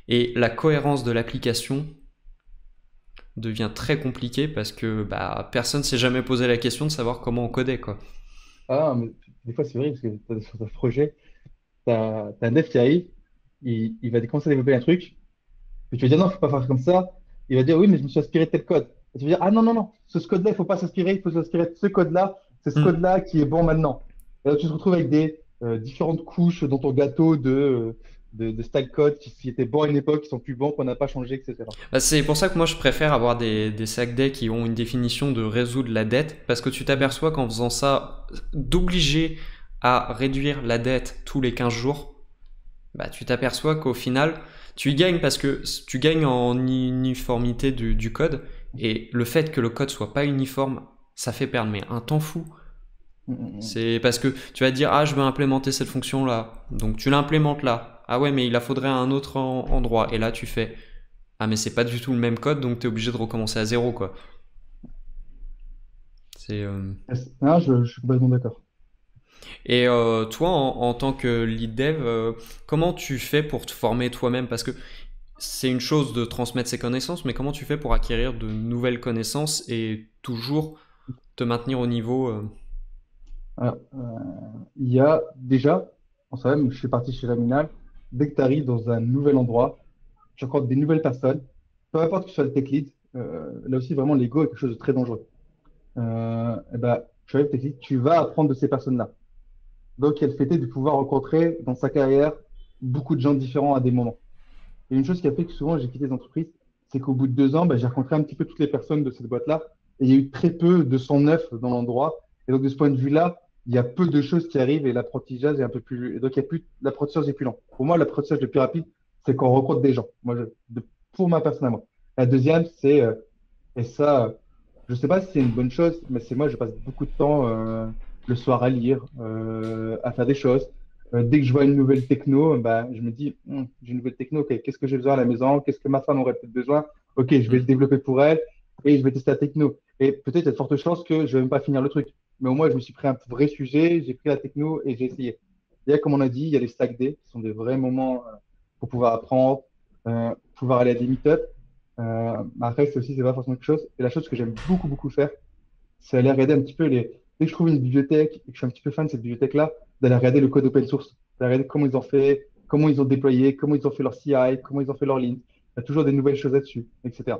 et la cohérence de l'application devient très compliquée parce que bah, personne ne s'est jamais posé la question de savoir comment on codait, quoi. Ah, mais des fois, c'est vrai parce que sur un projet, t'as un dev qui arrive, il va commencer à développer un truc, et tu vas dire non, il ne faut pas faire comme ça. Il va dire oui, mais je me suis inspiré de tel code. Et tu vas dire, ah non, non, non, ce code-là, il ne faut pas s'inspirer, il faut s'inspirer de ce code-là, c'est ce code-là qui est bon maintenant. Et là, tu te retrouves avec des différentes couches dans ton gâteau de stack code qui étaient bons à une époque, qui sont plus bons, qu'on n'a pas changé, etc. Bah, c'est pour ça que moi, je préfère avoir des stack decks qui ont une définition de résoudre la dette, parce que tu t'aperçois qu'en faisant ça, d'obliger à réduire la dette tous les 15 jours, bah, tu t'aperçois qu'au final, tu y gagnes parce que tu gagnes en uniformité du code. Et le fait que le code soit pas uniforme, ça fait perdre mais un temps fou. C'est parce que tu vas te dire ah je veux implémenter cette fonction là, donc tu l'implémentes là. Ah ouais mais il la faudrait à un autre endroit. Et là tu fais ah mais c'est pas du tout le même code donc tu es obligé de recommencer à zéro quoi. C'est. Ah je suis complètement d'accord. Et toi en tant que lead dev, comment tu fais pour te former toi-même parce que c'est une chose de transmettre ses connaissances, mais comment tu fais pour acquérir de nouvelles connaissances et toujours te maintenir au niveau Alors, il y a déjà, on sait même, je suis parti chez Germinal, dès que tu arrives dans un nouvel endroit, tu rencontres des nouvelles personnes, peu importe que tu sois le tech lead, là aussi vraiment l'ego est quelque chose de très dangereux. Et ben, tu arrives tech lead, tu vas apprendre de ces personnes-là. Donc, il y a le fait de pouvoir rencontrer dans sa carrière beaucoup de gens différents à des moments. Et une chose qui a fait que souvent j'ai quitté des entreprises, c'est qu'au bout de 2 ans, bah, j'ai rencontré un petit peu toutes les personnes de cette boîte-là et il y a eu très peu de 109 dans l'endroit. Et donc, de ce point de vue-là, il y a peu de choses qui arrivent et l'apprentissage est un peu plus… Et donc, l'apprentissage est plus lent. Pour moi, l'apprentissage le plus rapide, c'est qu'on rencontre des gens. Moi, pour ma personne à moi. La deuxième, c'est… et ça, je ne sais pas si c'est une bonne chose, mais c'est moi, je passe beaucoup de temps le soir à lire, à faire des choses. Dès que je vois une nouvelle techno, bah, je me dis, j'ai une nouvelle techno, okay, qu'est-ce que j'ai besoin à la maison? Qu'est-ce que ma femme aurait peut-être besoin? Ok, je vais le développer pour elle et je vais tester la techno. Et peut-être il y a de fortes chances que je ne vais même pas finir le truc. mais au moins je me suis pris un vrai sujet, j'ai pris la techno et j'ai essayé. D'ailleurs, comme on a dit, il y a les stack days qui sont des vrais moments pour pouvoir apprendre, pouvoir aller à des meet-up. Après, c'est aussi, c'est pas forcément quelque chose. Et la chose que j'aime beaucoup faire, c'est aller regarder un petit peu les. Dès que je trouve une bibliothèque et que je suis un petit peu fan de cette bibliothèque-là, d'aller regarder le code open source, d'aller regarder comment ils ont fait, comment ils ont déployé, comment ils ont fait leur CI, comment ils ont fait leur ligne. Il y a toujours des nouvelles choses là-dessus, etc.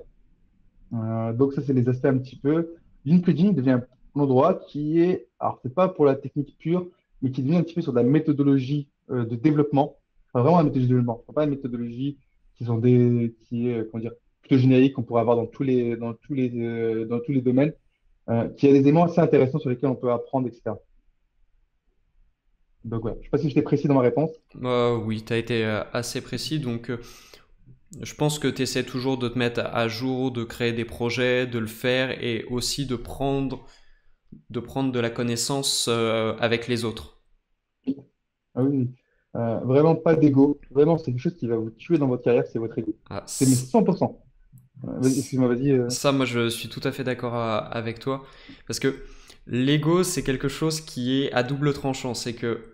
Donc ça, c'est les aspects un petit peu. LinkedIn devient un endroit qui est, alors c'est pas pour la technique pure, mais qui devient un petit peu sur de la méthodologie de développement. Enfin, vraiment la méthodologie de développement. Enfin, pas une méthodologie qui sont qui est, comment dire, plutôt générique qu'on pourrait avoir dans tous les domaines. Qui a des éléments assez intéressants sur lesquels on peut apprendre, etc. Donc voilà, ouais. Je ne sais pas si j'étais précis dans ma réponse. Oui, tu as été assez précis. Donc, je pense que tu essaies toujours de te mettre à jour, de créer des projets, de le faire et aussi de prendre de la connaissance avec les autres. Ah oui, vraiment pas d'ego. Vraiment, c'est quelque chose qui va vous tuer dans votre carrière, c'est votre ego. Ah, c'est 100%. Excuse-moi, vas-y. Ça, moi, je suis tout à fait d'accord avec toi. Parce que l'ego, c'est quelque chose qui est à double tranchant. C'est que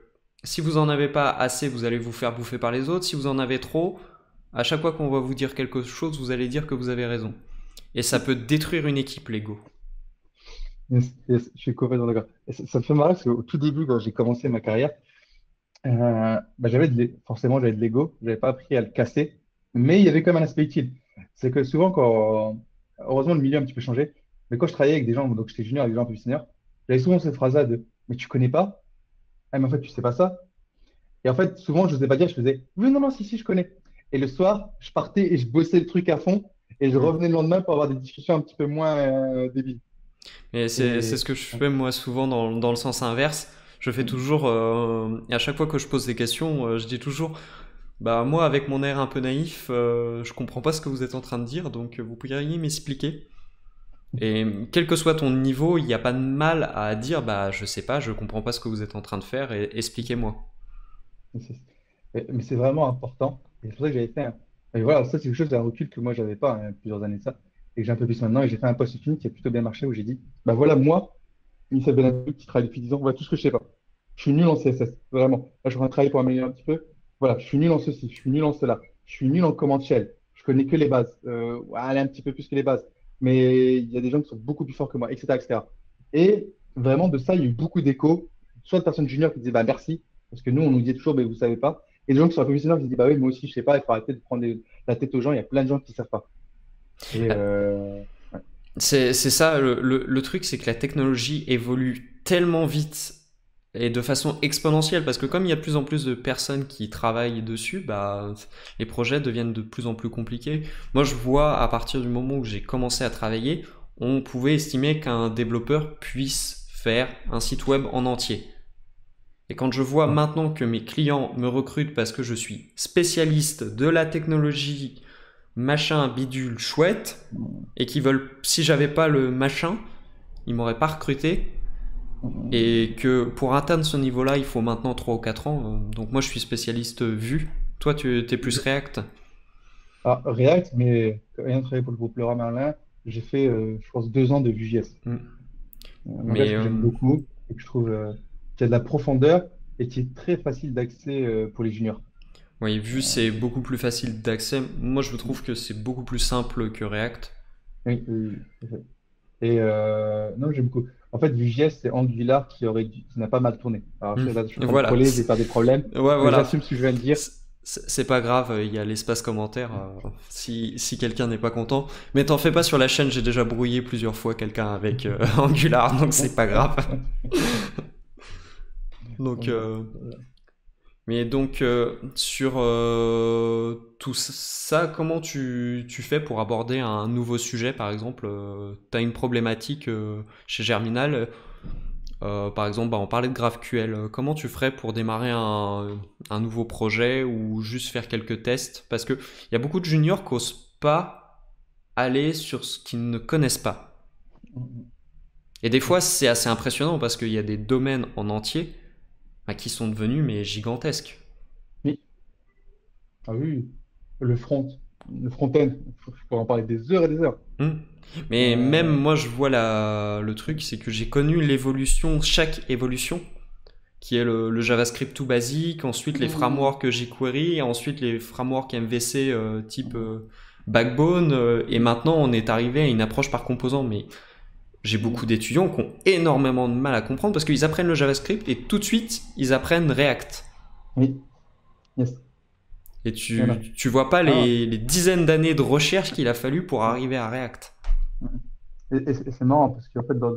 si vous n'en avez pas assez, vous allez vous faire bouffer par les autres. Si vous en avez trop, à chaque fois qu'on va vous dire quelque chose, vous allez dire que vous avez raison. Et ça peut détruire une équipe, l'ego. Yes, je suis complètement d'accord. Ça me fait marrer parce qu'au tout début, quand j'ai commencé ma carrière, j'avais de l'ego. Je n'avais pas appris à le casser. Mais il y avait quand même un aspect utile. C'est que souvent, heureusement, le milieu a un petit peu changé, mais quand je travaillais avec des gens, donc j'étais junior avec des gens un peu plus seniors, j'avais souvent cette phrase-là de « mais tu connais pas ? » « Ah mais en fait, tu sais pas ça ?» Et en fait, souvent, je n'osais pas dire, je faisais « oui, non, non, si, si, je connais. » Et le soir, je partais et je bossais le truc à fond et je revenais le lendemain pour avoir des discussions un petit peu moins débiles. Mais c'est ce que je fais moi souvent dans le sens inverse. Je fais toujours, à chaque fois que je pose des questions, je dis toujours bah moi avec mon air un peu naïf, je comprends pas ce que vous êtes en train de dire, donc vous pourriez m'expliquer. Et quel que soit ton niveau, il n'y a pas de mal à dire bah je sais pas, je comprends pas ce que vous êtes en train de faire, et expliquez-moi. Mais c'est vraiment important. C'est pour ça que j'avais fait. Et voilà, ça c'est quelque chose d'un recul que moi j'avais pas plusieurs années de ça, et que j'ai un peu plus maintenant, et j'ai fait un post qui a plutôt bien marché où j'ai dit bah voilà moi, Youssef Benhaddou qui travaille depuis 10 ans, voilà tout ce que je sais pas. Je suis nul en CSS, vraiment. Là je vais travailler pour améliorer un petit peu. Voilà, je suis nul en ceci, je suis nul en cela, je suis nul en command shell, je connais que les bases, allez, un petit peu plus que les bases, mais il y a des gens qui sont beaucoup plus forts que moi, etc. etc. Et vraiment, de ça, il y a eu beaucoup d'échos, soit de personnes juniors qui disaient bah, merci, parce que nous, on nous disait toujours, mais vous ne savez pas, et des gens qui sont un peu plus seniors qui disaient bah oui, moi aussi, je ne sais pas, il faut arrêter de prendre la tête aux gens, il y a plein de gens qui ne savent pas. Ouais. C'est ça, le truc, c'est que la technologie évolue tellement vite. Et de façon exponentielle, parce que comme il y a de plus en plus de personnes qui travaillent dessus, bah, les projets deviennent de plus en plus compliqués. Moi, je vois, à partir du moment où j'ai commencé à travailler, on pouvait estimer qu'un développeur puisse faire un site web en entier. Et quand je vois maintenant que mes clients me recrutent parce que je suis spécialiste de la technologie, machin, bidule, chouette, et qu'ils veulent, si j'avais pas le machin, ils m'auraient pas recruté. Et que pour atteindre ce niveau-là, il faut maintenant 3 ou 4 ans. Donc moi, je suis spécialiste Vue. Toi, tu es plus React. Ah, React, mais ayant travaillé pour le groupe Laurent Merlin, j'ai fait, je pense, 2 ans de Vue.js. J'aime beaucoup et que je trouve qu'il y a de la profondeur et qui est très facile d'accès pour les juniors. Oui, Vue, c'est beaucoup plus facile d'accès. Moi, je trouve que c'est beaucoup plus simple que React. Oui, et non, j'aime beaucoup. En fait, Vue.js, c'est Angular qui n'a pas mal tourné. Alors, je vais coller, je vais faire des problèmes. Ouais, voilà. J'assume ce que je viens de dire. C'est pas grave, il y a l'espace commentaire si quelqu'un n'est pas content. Mais t'en fais pas sur la chaîne, j'ai déjà brouillé plusieurs fois quelqu'un avec Angular, donc c'est pas grave. Sur tout ça, comment tu fais pour aborder un nouveau sujet, par exemple tu as une problématique chez Germinal, par exemple on parlait de GraphQL, comment tu ferais pour démarrer un nouveau projet ou juste faire quelques tests? Parce qu'il y a beaucoup de juniors qui n'osent pas aller sur ce qu'ils ne connaissent pas. Et des fois c'est assez impressionnant parce qu'il y a des domaines en entier qui sont devenus mais gigantesques. Oui. Ah oui, le front. le front-end, je pourrais en parler des heures et des heures. Mais même moi, je vois le truc, c'est que j'ai connu l'évolution, chaque évolution, qui est le JavaScript tout basique, ensuite les frameworks jQuery, et ensuite les frameworks MVC type Backbone, et maintenant on est arrivé à une approche par composant. Mais j'ai beaucoup d'étudiants qui ont énormément de mal à comprendre parce qu'ils apprennent le JavaScript et tout de suite ils apprennent React. Oui. Yes. Et tu vois pas les dizaines d'années de recherche qu'il a fallu pour arriver à React. Et c'est marrant parce qu'en fait dans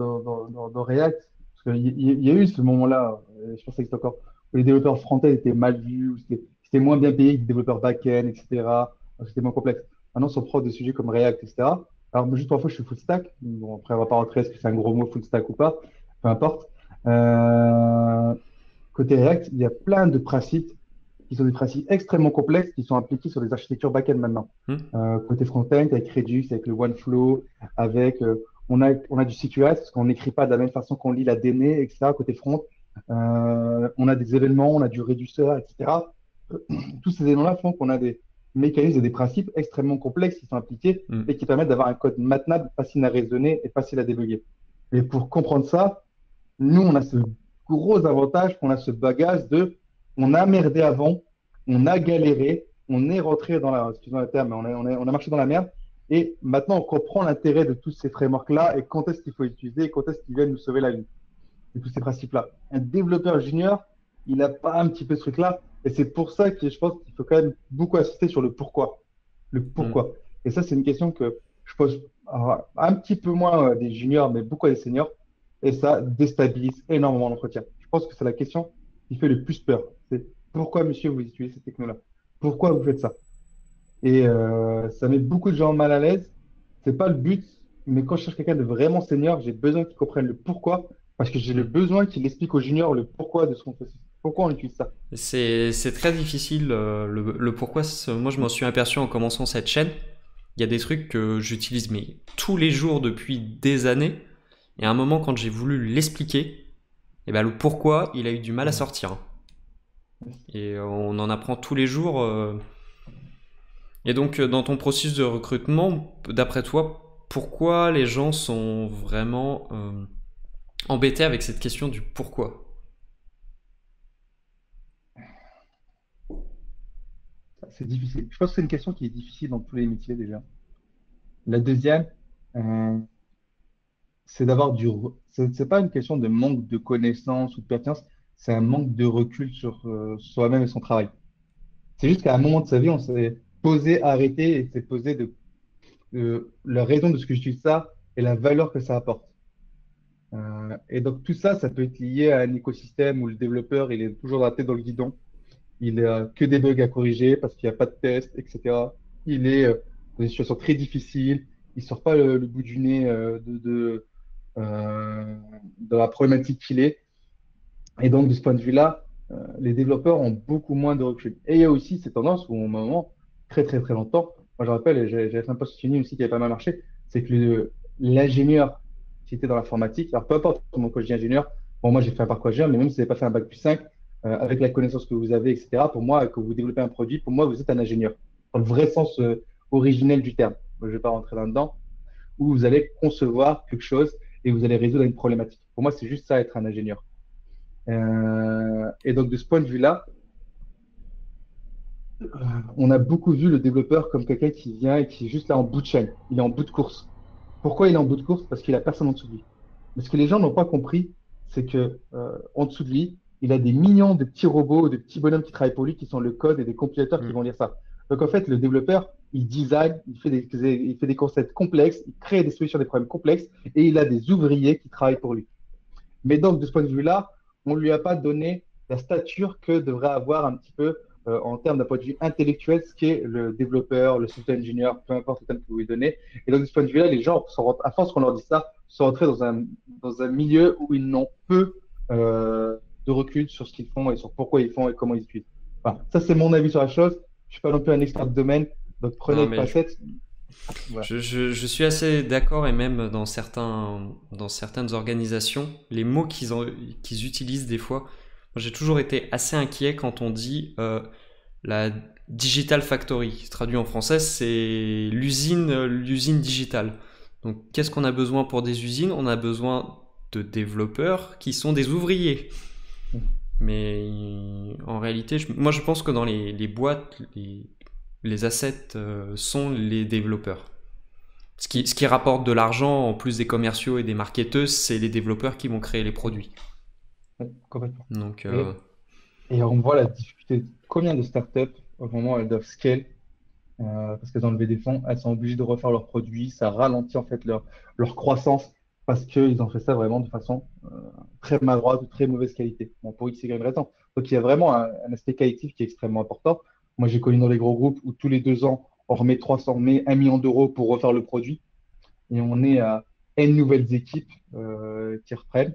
React, parce qu'il y a eu ce moment-là, je pensais que c'était encore où les développeurs front-end étaient mal vus, ou c'était moins bien payé que les développeurs back-end, etc. C'était moins complexe. Maintenant, si on prend des sujets comme React, etc. Alors, moi, juste pour info, je suis full stack. Bon, après, on va pas rentrer, est-ce que c'est un gros mot full stack ou pas, peu importe. Côté React, il y a plein de principes qui sont des principes extrêmement complexes qui sont appliqués sur les architectures back-end maintenant. Côté front-end, avec Redux, avec le OneFlow, avec on a du CQS parce qu'on n'écrit pas de la même façon qu'on lit la donnée, etc. Côté front, on a des événements, on a du réducteur, etc. Tous ces éléments-là font qu'on a des mécanismes et des principes extrêmement complexes qui sont appliqués et qui permettent d'avoir un code maintenable, facile à raisonner et facile à débugger. Et pour comprendre ça, nous, on a ce gros avantage, qu'on a ce bagage de on a merdé avant, on a galéré, on est rentré dans la, excusez-moi le terme, on a marché dans la merde, et maintenant on comprend l'intérêt de tous ces frameworks-là et quand est-ce qu'il faut utiliser, quand est-ce qu'ils viennent nous sauver la vie. Et tous ces principes-là. Un développeur junior, il n'a pas un petit peu ce truc-là. Et c'est pour ça que je pense qu'il faut quand même beaucoup insister sur le pourquoi. Le pourquoi. Et ça, c'est une question que je pose un petit peu moins des juniors, mais beaucoup à des seniors. Et ça déstabilise énormément l'entretien. Je pense que c'est la question qui fait le plus peur. C'est pourquoi, monsieur, vous utilisez cette techno-là? Pourquoi vous faites ça? Et ça met beaucoup de gens mal à l'aise. C'est pas le but. Mais quand je cherche quelqu'un de vraiment senior, j'ai besoin qu'il comprenne le pourquoi. Parce que j'ai le besoin qu'il explique aux juniors le pourquoi de ce qu'on fait. Pourquoi on utilise ça? C'est très difficile, le pourquoi. Moi, je m'en suis aperçu en commençant cette chaîne. Il y a des trucs que j'utilise mais tous les jours depuis des années. Et à un moment, quand j'ai voulu l'expliquer, eh ben, le pourquoi, il a eu du mal à sortir. Et on en apprend tous les jours. Et donc, dans ton processus de recrutement, d'après toi, pourquoi les gens sont vraiment embêtés avec cette question du pourquoi? C'est difficile. Je pense que c'est une question qui est difficile dans tous les métiers déjà. La deuxième, c'est d'avoir du... C'est pas une question de manque de connaissances ou de pertinence, c'est un manque de recul sur soi-même et son travail. C'est juste qu'à un moment de sa vie, on s'est posé, arrêté et s'est posé de la raison de ce que j'utilise ça et la valeur que ça apporte. Et donc tout ça, ça peut être lié à un écosystème où le développeur, il est toujours la tête dans le guidon. Il n'a que des bugs à corriger parce qu'il n'y a pas de tests, etc. Il est dans une situation très difficile. Il ne sort pas le bout du nez de la problématique qu'il est. Et donc, de ce point de vue-là, les développeurs ont beaucoup moins de recul. Et il y a aussi ces tendances où, au moment, très longtemps, moi je rappelle, j'avais fait un post sur LinkedIn aussi qui avait pas mal marché, c'est que l'ingénieur qui était dans l'informatique, alors peu importe comment je dis ingénieur, bon, moi j'ai fait un parcours ingénieur, mais même si vous n'avez pas fait un bac plus 5, avec la connaissance que vous avez, etc., pour moi, que vous développez un produit, pour moi, vous êtes un ingénieur, dans le vrai sens originel du terme. Je ne vais pas rentrer là-dedans, où vous allez concevoir quelque chose et vous allez résoudre une problématique. Pour moi, c'est juste ça, être un ingénieur. Et donc, de ce point de vue-là, on a beaucoup vu le développeur comme quelqu'un qui vient et qui est juste là en bout de chaîne. Il est en bout de course. Pourquoi il est en bout de course? Parce qu'il a personne en dessous de lui. Mais ce que les gens n'ont pas compris, c'est que en dessous de lui, il a des millions de petits robots, de petits bonhommes qui travaillent pour lui, qui sont le code et des compilateurs qui vont lire ça. Donc, en fait, le développeur, il design, il fait des concepts complexes, il crée des solutions à des problèmes complexes et il a des ouvriers qui travaillent pour lui. Mais donc, de ce point de vue-là, on ne lui a pas donné la stature que devrait avoir un petit peu, en termes d'un point de vue intellectuel, ce qu'est le développeur, le software engineer, peu importe le terme que vous lui donnez. Et donc, de ce point de vue-là, les gens, à force qu'on leur dise ça, sont rentrés dans un milieu où ils n'ont peu de recul sur ce qu'ils font et sur pourquoi ils font et comment ils utilisent. Voilà. Ça, c'est mon avis sur la chose. Je ne suis pas non plus un expert de domaine, donc prenez une facette. Voilà. Je suis assez d'accord, et même dans certaines organisations, les mots qu'ils utilisent des fois, j'ai toujours été assez inquiet quand on dit Digital Factory, qui se traduit en français, c'est l'usine digitale. Donc qu'est-ce qu'on a besoin pour des usines? On a besoin de développeurs qui sont des ouvriers. Mais en réalité, moi je pense que dans les boîtes, les assets sont les développeurs. Ce qui rapporte de l'argent, en plus des commerciaux et des marketeurs, c'est les développeurs qui vont créer les produits. Oui, complètement. Donc, et on voit la difficulté. Combien de startups, au moment où elles doivent scale, parce qu'elles ont levé des fonds, elles sont obligées de refaire leurs produits, ça ralentit en fait leur croissance, parce qu'ils ont fait ça vraiment de façon très maladroite ou très mauvaise qualité. Bon, pour X, Y raison. Donc il y a vraiment un aspect qualitatif qui est extrêmement important. Moi j'ai connu dans les gros groupes où tous les 2 ans, on remet 300, on met 1 million d'euros pour refaire le produit, et on est à N nouvelles équipes qui reprennent.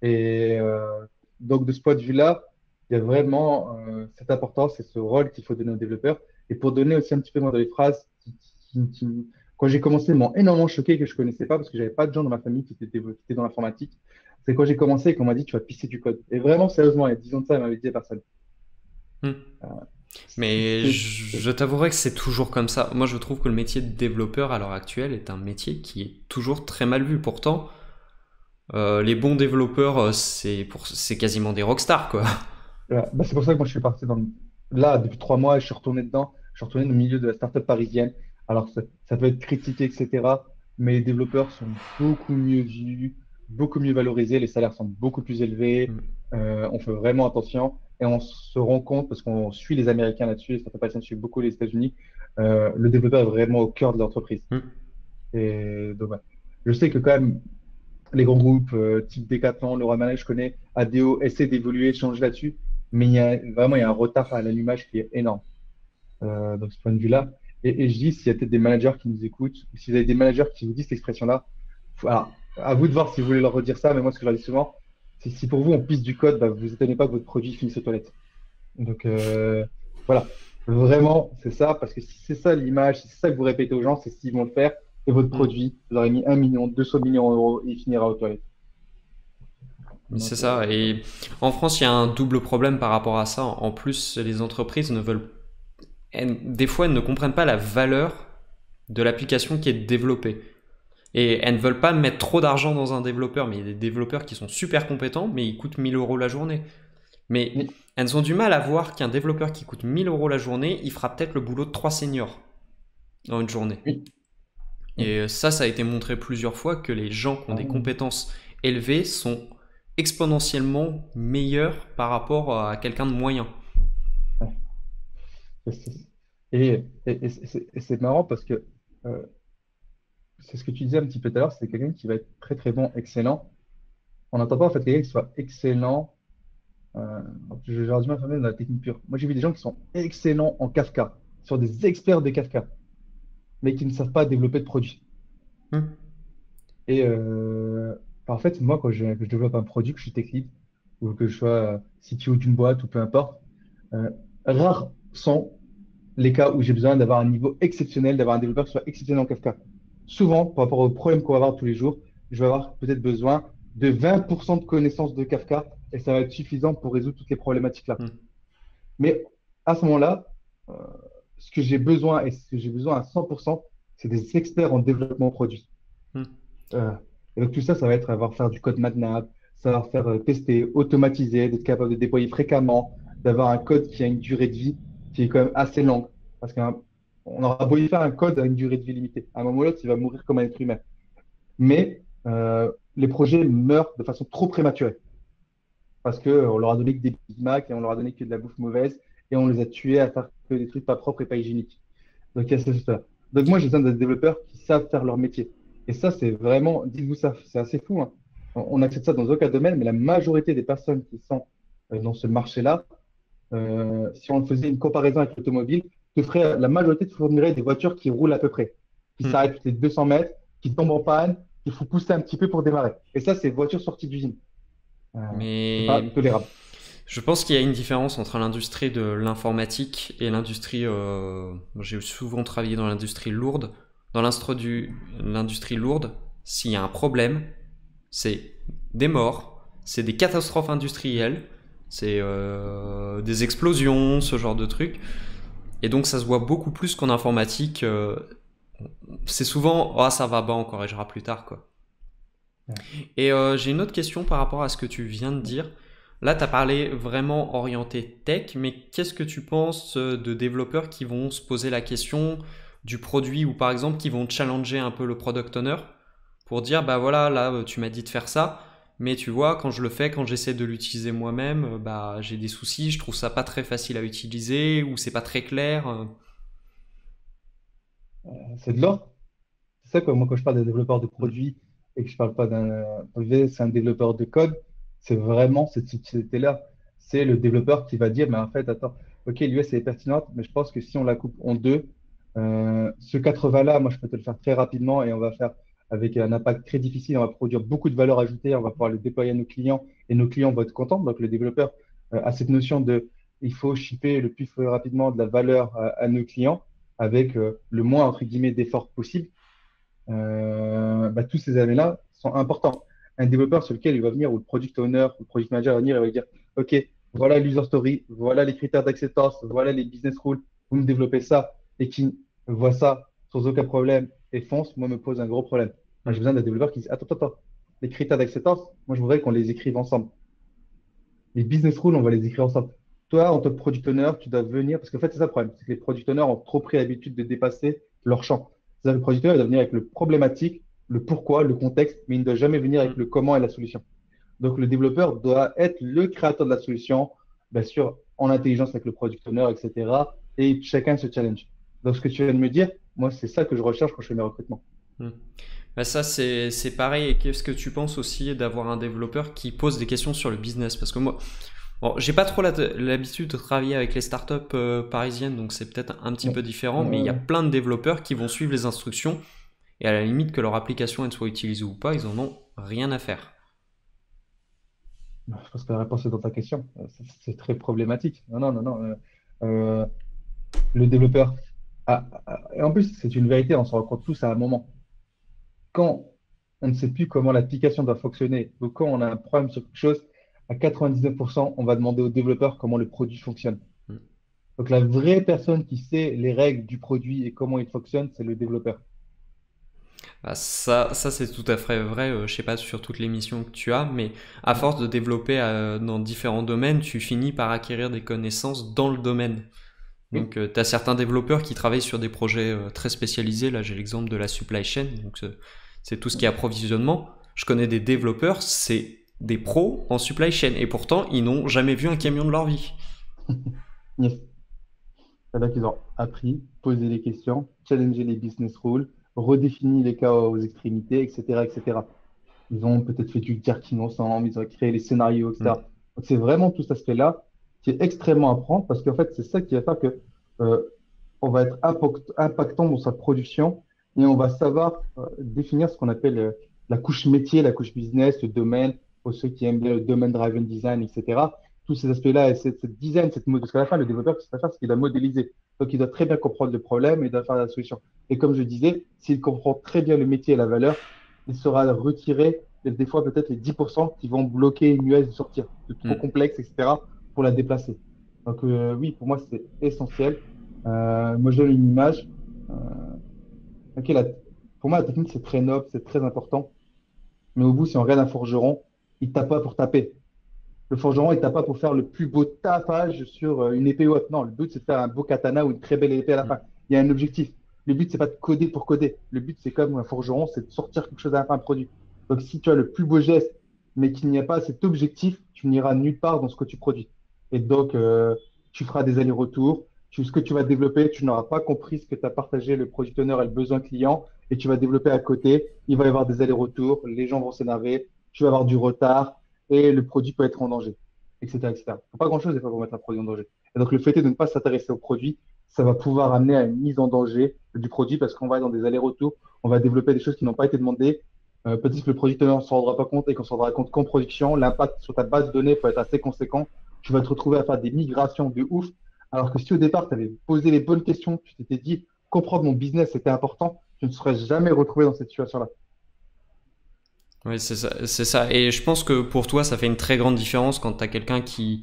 Et donc de ce point de vue-là, il y a vraiment cette importance et ce rôle qu'il faut donner aux développeurs. Et pour donner aussi un petit peu moins dans les phrases qui quand j'ai commencé, m'ont énormément choqué, que je ne connaissais pas parce que je n'avais pas de gens dans ma famille qui étaient dans l'informatique. C'est quand j'ai commencé et qu'on m'a dit « tu vas pisser du code ». Et vraiment, sérieusement, il y a 10 ans de ça, elle m'avait dit à personne. Mais je t'avouerai que c'est toujours comme ça. Moi, je trouve que le métier de développeur à l'heure actuelle est un métier qui est toujours très mal vu. Pourtant, les bons développeurs, c'est quasiment des rockstars, quoi. Bah, c'est pour ça que moi, je suis parti dans... Là, depuis 3 mois, je suis retourné dedans. Je suis retourné au milieu de la start-up parisienne. Alors, ça peut être critiqué, etc. Mais les développeurs sont beaucoup mieux vus, beaucoup mieux valorisés. Les salaires sont beaucoup plus élevés. On fait vraiment attention. Et on se rend compte, parce qu'on suit les Américains là-dessus, les startups parisiennes suivent beaucoup les États-Unis, le développeur est vraiment au cœur de l'entreprise. Et donc, ouais. Je sais que quand même, les grands groupes type Decathlon, Leroy Merlin, je connais, ADO, essaient d'évoluer, changer là-dessus. Mais il y a un retard à l'allumage qui est énorme. Donc, ce point de vue-là. Et je dis, s'il y a peut-être des managers qui nous écoutent, ou si vous avez des managers qui vous disent cette expression-là, alors, à vous de voir si vous voulez leur redire ça, mais moi, ce que je leur dis souvent, c'est si pour vous, on pisse du code, bah, vous vous étonnez pas que votre produit finisse aux toilettes. Donc, voilà. Vraiment, c'est ça, parce que si c'est ça l'image, si c'est ça que vous répétez aux gens, c'est s'ils vont le faire, et votre produit, vous aurez mis 1 million, 200 millions d'euros, et il finira aux toilettes. C'est ça. Et en France, il y a un double problème par rapport à ça. En plus, les entreprises ne veulent pas. Des fois, elles ne comprennent pas la valeur de l'application qui est développée. Et elles ne veulent pas mettre trop d'argent dans un développeur. Mais il y a des développeurs qui sont super compétents, mais ils coûtent 1000 € la journée. Mais elles ont du mal à voir qu'un développeur qui coûte 1000 € la journée, il fera peut-être le boulot de 3 seniors en une journée. Et ça a été montré plusieurs fois que les gens qui ont des compétences élevées sont exponentiellement meilleurs par rapport à quelqu'un de moyen. Et c'est marrant parce que c'est ce que tu disais un petit peu tout à l'heure, c'est quelqu'un qui va être très très bon, excellent. On n'entend pas en fait quelqu'un qui soit excellent. J'aurais dû m'informer dans la technique pure. Moi j'ai vu des gens qui sont excellents en Kafka, qui sont des experts de Kafka, mais qui ne savent pas développer de produits. Et en fait, moi quand je développe un produit, que je suis tech lead ou que je sois CTO d'une boîte ou peu importe, rares sont les cas où j'ai besoin d'avoir un niveau exceptionnel, d'avoir un développeur qui soit exceptionnel en Kafka. Souvent, par rapport aux problèmes qu'on va avoir tous les jours, je vais avoir peut-être besoin de 20% de connaissances de Kafka et ça va être suffisant pour résoudre toutes les problématiques-là. Mais à ce moment-là, ce que j'ai besoin, et ce que j'ai besoin à 100%, c'est des experts en développement produit. Et donc tout ça, ça va être avoir faire du code maintenable, savoir faire tester, automatiser, d'être capable de déployer fréquemment, d'avoir un code qui a une durée de vie qui est quand même assez longue, parce qu'on aura beau y faire un code à une durée de vie limitée. À un moment ou l'autre, il va mourir comme un être humain. Mais les projets meurent de façon trop prématurée, parce qu'on leur a donné que des Big Mac et on leur a donné que de la bouffe mauvaise, et on les a tués à faire que des trucs pas propres et pas hygiéniques. Donc, il y a ça. Donc moi, j'ai besoin de développeurs qui savent faire leur métier. Et ça, c'est vraiment, dites-vous ça, c'est assez fou. On accepte ça dans aucun domaine, mais la majorité des personnes qui sont dans ce marché-là, si on faisait une comparaison avec l'automobile, la majorité te fournirait des voitures qui roulent à peu près, qui s'arrêtent toutes les 200 mètres, qui tombent en panne, qu'il faut pousser un petit peu pour démarrer. Et ça, c'est voiture sortie d'usine. Mais pas tolérable. Je pense qu'il y a une différence entre l'industrie de l'informatique et l'industrie. J'ai souvent travaillé dans l'industrie lourde. Dans l'industrie lourde, s'il y a un problème, c'est des morts, c'est des catastrophes industrielles. C'est des explosions, ce genre de trucs. Et donc ça se voit beaucoup plus qu'en informatique. C'est souvent ah, ça va, bah on corrigera plus tard quoi. Ouais. Et j'ai une autre question par rapport à ce que tu viens de dire. Là, tu as parlé vraiment orienté tech, mais qu'est-ce que tu penses de développeurs qui vont se poser la question du produit ou par exemple qui vont challenger un peu le product owner pour dire bah voilà, là tu m'as dit de faire ça, mais tu vois, quand je le fais, quand j'essaie de l'utiliser moi-même, bah j'ai des soucis, je trouve ça pas très facile à utiliser ou c'est pas très clair. C'est de l'or. C'est ça quoi, moi quand je parle d'un développeur de produit et que je parle pas d'un dev, c'est un développeur de code. C'est vraiment cette subtilité-là. C'est le développeur qui va dire, mais en fait, attends, ok, l'US est pertinente, mais je pense que si on la coupe en deux, ce 80-là, moi, je peux te le faire très rapidement et on va faire avec un impact très difficile, on va produire beaucoup de valeur ajoutée, on va pouvoir le déployer à nos clients et nos clients vont être contents. Donc, le développeur a cette notion de, il faut shipper le plus rapidement de la valeur à nos clients avec le moins, entre guillemets, d'efforts possible. Bah, tous ces années-là sont importants. Un développeur sur lequel il va venir, ou le product owner, ou le product manager va venir et va dire « Ok, voilà l'user story, voilà les critères d'acceptance, voilà les business rules, vous me développez ça » et qui voit ça sans aucun problème et fonce, moi me pose un gros problème. Moi, j'ai besoin d'un développeur qui dit « Attends, les critères d'acceptance, moi je voudrais qu'on les écrive ensemble. Les business rules, on va les écrire ensemble. Toi, en tant que product owner, tu dois venir… » Parce qu'en fait, c'est ça le problème, c'est que les product owners ont trop pris l'habitude de dépasser leur champ. C'est-à-dire que le product owner doit venir avec le problématique, le pourquoi, le contexte, mais il ne doit jamais venir avec le comment et la solution. Donc, le développeur doit être le créateur de la solution, bien sûr, en intelligence avec le product owner, etc. Et chacun se challenge. Donc, ce que tu viens de me dire, moi, c'est ça que je recherche quand je fais mes recrutements. Ben ça, c'est pareil. Et qu'est-ce que tu penses aussi d'avoir un développeur qui pose des questions sur le business? Parce que moi, bon, j'ai pas trop l'habitude de travailler avec les startups parisiennes, donc c'est peut-être un petit peu différent, mais il y a plein de développeurs qui vont suivre les instructions. Et à la limite, que leur application elle soit utilisée ou pas, ils n'en ont rien à faire. Je pense que la réponse est dans ta question. C'est très problématique. Non. Le développeur… Et en plus, c'est une vérité, on s'en rend compte tous à un moment. Quand on ne sait plus comment l'application doit fonctionner, ou quand on a un problème sur quelque chose, à 99%, on va demander au développeur comment le produit fonctionne. Donc la vraie personne qui sait les règles du produit et comment il fonctionne, c'est le développeur. Ça c'est tout à fait vrai, je sais pas sur toutes les missions que tu as, mais à force de développer dans différents domaines, tu finis par acquérir des connaissances dans le domaine. Donc tu as certains développeurs qui travaillent sur des projets très spécialisés, là j'ai l'exemple de la supply chain, donc c'est tout ce qui est approvisionnement. Je connais des développeurs, c'est des pros en supply chain, et pourtant ils n'ont jamais vu un camion de leur vie. Yes. C'est là qu'ils ont appris, posé des questions, challenger les business rules, redéfini les cas aux extrémités, etc., etc. Ils ont peut-être fait du jargon ensemble, ils ont créé les scénarios, etc. Donc, c'est vraiment tout cet aspect-là qui est extrêmement à prendre parce qu'en fait, c'est ça qui va faire que on va être impactant dans sa production et on va savoir définir ce qu'on appelle la couche métier, la couche business, le domaine, pour ceux qui aiment le Domain-Driven Design, etc. Tous ces aspects-là, et cette design, cette modélisation, parce qu'à la fin, le développeur, ce qu'il va faire, c'est qu'il doit modéliser. Donc, il doit très bien comprendre le problème et il doit faire la solution. Et comme je disais, s'il comprend très bien le métier et la valeur, il saura retirer des fois peut-être les 10% qui vont bloquer une US de sortir, de trop complexe, etc., pour la déplacer. Donc, oui, pour moi, c'est essentiel. Moi, je donne une image. Pour moi, la technique, c'est très noble, c'est très important. Mais au bout, si on regarde un forgeron, il ne tape pas pour taper. Le forgeron, il ne t'a pas pour faire le plus beau tapage sur une épée haute. Non, le but, c'est de faire un beau katana ou une très belle épée à la fin. Il y a un objectif. Le but, c'est pas de coder pour coder. Le but, c'est comme un forgeron, c'est de sortir quelque chose à la fin, un produit. Donc, si tu as le plus beau geste, mais qu'il n'y a pas cet objectif, tu n'iras nulle part dans ce que tu produis. Et donc, tu feras des allers-retours. Ce que tu vas développer, tu n'auras pas compris ce que tu as partagé, le product owner et le besoin client. Et tu vas développer à côté. Il va y avoir des allers-retours. Les gens vont s'énerver. Tu vas avoir du retard. Et le produit peut être en danger, etc. etc. Il ne faut pas grand-chose des fois pour mettre un produit en danger. Et donc, le fait est de ne pas s'intéresser au produit, ça va pouvoir amener à une mise en danger du produit parce qu'on va être dans des allers-retours, on va développer des choses qui n'ont pas été demandées. Peut-être que le produit ne s'en rendra pas compte et qu'on s'en rendra compte qu'en production, l'impact sur ta base de données peut être assez conséquent. Tu vas te retrouver à faire des migrations de ouf. Alors que si au départ, tu avais posé les bonnes questions, tu t'étais dit « comprendre mon business, c'était important », tu ne serais jamais retrouvé dans cette situation-là. Oui, c'est ça. Et je pense que pour toi, ça fait une très grande différence quand tu as quelqu'un qui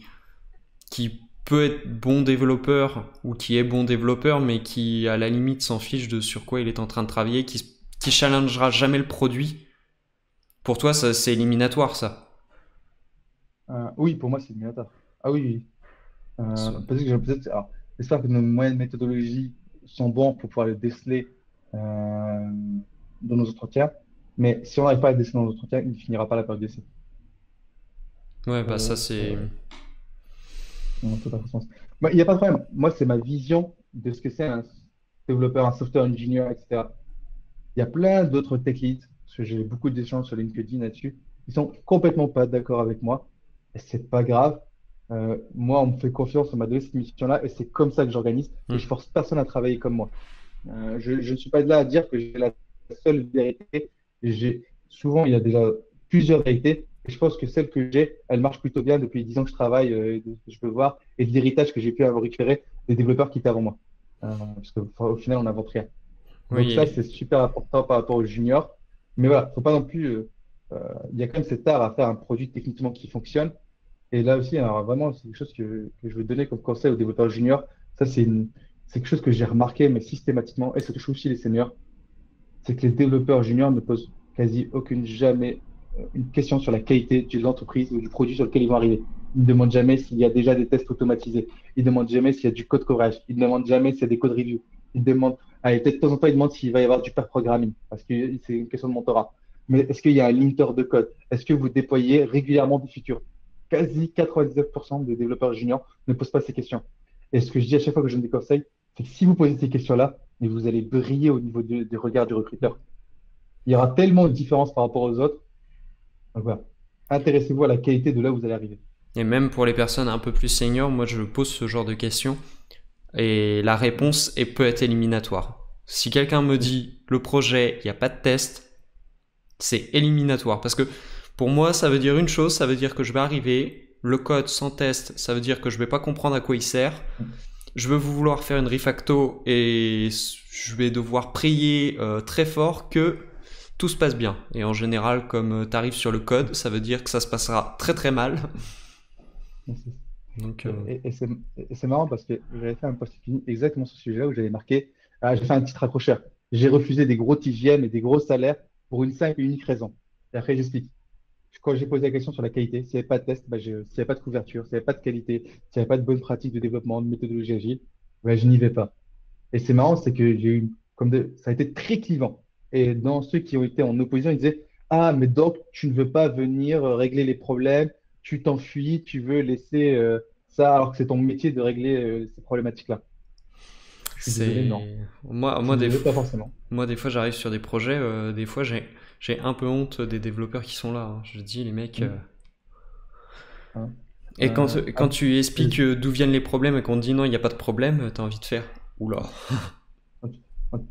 peut être bon développeur ou qui est bon développeur, mais qui à la limite s'en fiche de sur quoi il est en train de travailler, qui challengera jamais le produit, pour toi ça, c'est éliminatoire ça? Oui, pour moi c'est éliminatoire. Ah oui, oui. Alors, j'espère que nos moyennes méthodologies sont bons pour pouvoir le déceler dans nos entretiens, mais si on n'arrive pas à le déceler dans nos entretiens, il ne finira pas la période d'essai. Ouais, bah ça c'est... Non, tout à fait sens. Bah, il n'y a pas de problème. Moi, c'est ma vision de ce que c'est un développeur, un software engineer, etc. Il y a plein d'autres tech leads, parce que j'ai beaucoup d'échanges sur LinkedIn là-dessus. Ils sont complètement pas d'accord avec moi. Et c'est pas grave. Moi, on me fait confiance, on m'a donné cette mission-là, et c'est comme ça que j'organise. Et je force personne à travailler comme moi. Je ne suis pas là à dire que j'ai la seule vérité. Souvent, il y a déjà plusieurs vérités. Je pense que celle que j'ai, elle marche plutôt bien depuis 10 ans que je travaille, de ce que je peux voir, et de l'héritage que j'ai pu avoir récupéré des développeurs qui étaient avant moi. Parce qu'au final, on n'invente rien. Oui. Donc ça, c'est super important par rapport aux juniors. Mais voilà, il ne faut pas non plus… il y a quand même cet art à faire un produit techniquement qui fonctionne. Et là aussi, alors vraiment, c'est quelque chose que je veux donner comme conseil aux développeurs juniors. Ça, c'est quelque chose que j'ai remarqué, mais systématiquement, et ça touche aussi les seniors, c'est que les développeurs juniors ne posent quasi jamais une question sur la qualité de l'entreprise ou du produit sur lequel ils vont arriver. Ils ne demandent jamais s'il y a déjà des tests automatisés. Ils ne demandent jamais s'il y a du code coverage. Ils ne demandent jamais s'il y a des codes review. Ils demandent, peut-être de temps en temps, ils demandent s'il va y avoir du pair programming, parce que c'est une question de mentorat. Mais est-ce qu'il y a un limiteur de code? Est-ce que vous déployez régulièrement des features? Quasi 99% des développeurs juniors ne posent pas ces questions. Et ce que je dis à chaque fois que je donne des conseils, c'est que si vous posez ces questions-là, vous allez briller au niveau des regards du recruteur. Il y aura tellement de différences par rapport aux autres. Donc voilà, intéressez-vous à la qualité de là où vous allez arriver. Et même pour les personnes un peu plus seniors, moi je pose ce genre de questions et la réponse peut être éliminatoire. Si quelqu'un me dit le projet, il n'y a pas de test, c'est éliminatoire. Parce que pour moi, ça veut dire une chose, ça veut dire que je vais arriver, le code sans test, ça veut dire que je ne vais pas comprendre à quoi il sert. Je vais vouloir faire une refacto et je vais devoir prier très fort que tout se passe bien. Et en général, comme tu arrives sur le code, ça veut dire que ça se passera très très mal. Donc, et c'est marrant parce que j'avais fait un post exactement sur ce sujet-là où j'avais marqué, j'ai fait un titre accrocheur. J'ai refusé des gros TGM et des gros salaires pour une simple et unique raison. Et après, j'explique. Quand j'ai posé la question sur la qualité, s'il n'y avait pas de test, s'il n'y avait pas de couverture, s'il n'y avait pas de qualité, s'il n'y avait pas de bonne pratique de développement, de méthodologie agile, je n'y vais pas. Et c'est marrant, c'est que j'ai eu, ça a été très clivant. Et dans ceux qui ont été en opposition, ils disaient « Ah, mais donc, tu ne veux pas venir régler les problèmes, tu t'enfuis, tu veux laisser ça, alors que c'est ton métier de régler ces problématiques-là. » Moi, des fois, j'arrive sur des projets, des fois, j'ai un peu honte des développeurs qui sont là. Hein. Je dis, les mecs… Et quand tu expliques d'où viennent les problèmes et qu'on te dit « Non, il n'y a pas de problème », tu as envie de faire « Oula !»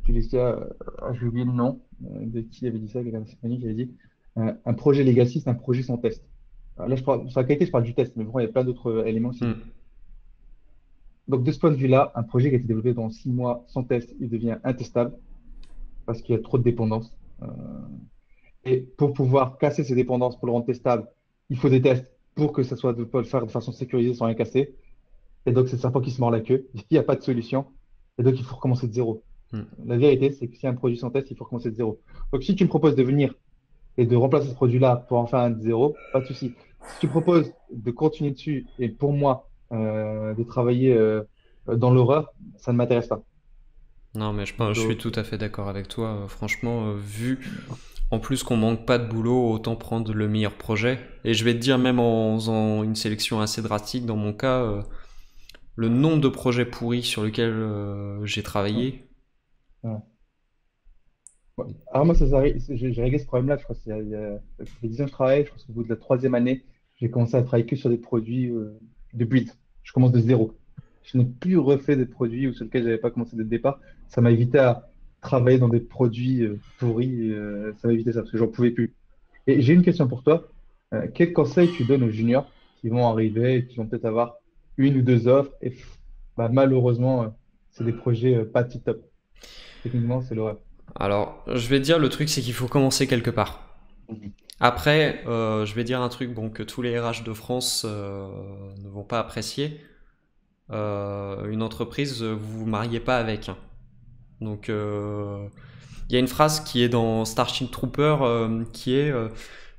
Tu les as, j'ai oublié le nom de qui avait dit ça, quelqu'un de Symphonique qui avait dit un projet legacy, c'est un projet sans test. Alors là, sur la qualité, je parle du test, mais bon, il y a plein d'autres éléments aussi. Donc, de ce point de vue-là, un projet qui a été développé dans 6 mois sans test, il devient intestable parce qu'il y a trop de dépendances. Et pour pouvoir casser ces dépendances, pour le rendre testable, il faut des tests pour que ça soit de le faire de façon sécurisée sans rien casser. Et donc, c'est le serpent qui se mord la queue. Il n'y a pas de solution. Et donc, il faut recommencer de zéro. La vérité, c'est que si un produit sans test, il faut recommencer de zéro. Donc, si tu me proposes de venir et de remplacer ce produit-là pour en faire un de zéro, pas de souci. Si tu proposes de continuer dessus et pour moi de travailler dans l'horreur, ça ne m'intéresse pas. Non, mais je suis tout à fait d'accord avec toi. Franchement, vu en plus qu'on manque pas de boulot, autant prendre le meilleur projet. Et je vais te dire, même en faisant une sélection assez drastique, dans mon cas, le nombre de projets pourris sur lesquels j'ai travaillé. Ouais. Ouais. Alors moi, j'ai réglé ce problème-là, je crois, il y a 10 ans que je travaille, je pense qu'au bout de la 3e année, j'ai commencé à travailler que sur des produits de build. Je commence de zéro. Je n'ai plus refait des produits ou sur lesquels je n'avais pas commencé dès le départ. Ça m'a évité à travailler dans des produits pourris, ça m'a évité ça, parce que j'en pouvais plus. Et j'ai une question pour toi. Quel conseil tu donnes aux juniors qui vont arriver et qui vont peut-être avoir une ou deux offres et malheureusement, c'est des projets pas tip-top? Techniquement, c'est l'horreur. Alors, je vais te dire, le truc, c'est qu'il faut commencer quelque part. Après, je vais dire un truc que tous les RH de France ne vont pas apprécier. une entreprise, vous vous mariez pas avec. Donc, il y a une phrase qui est dans Starship Trooper qui est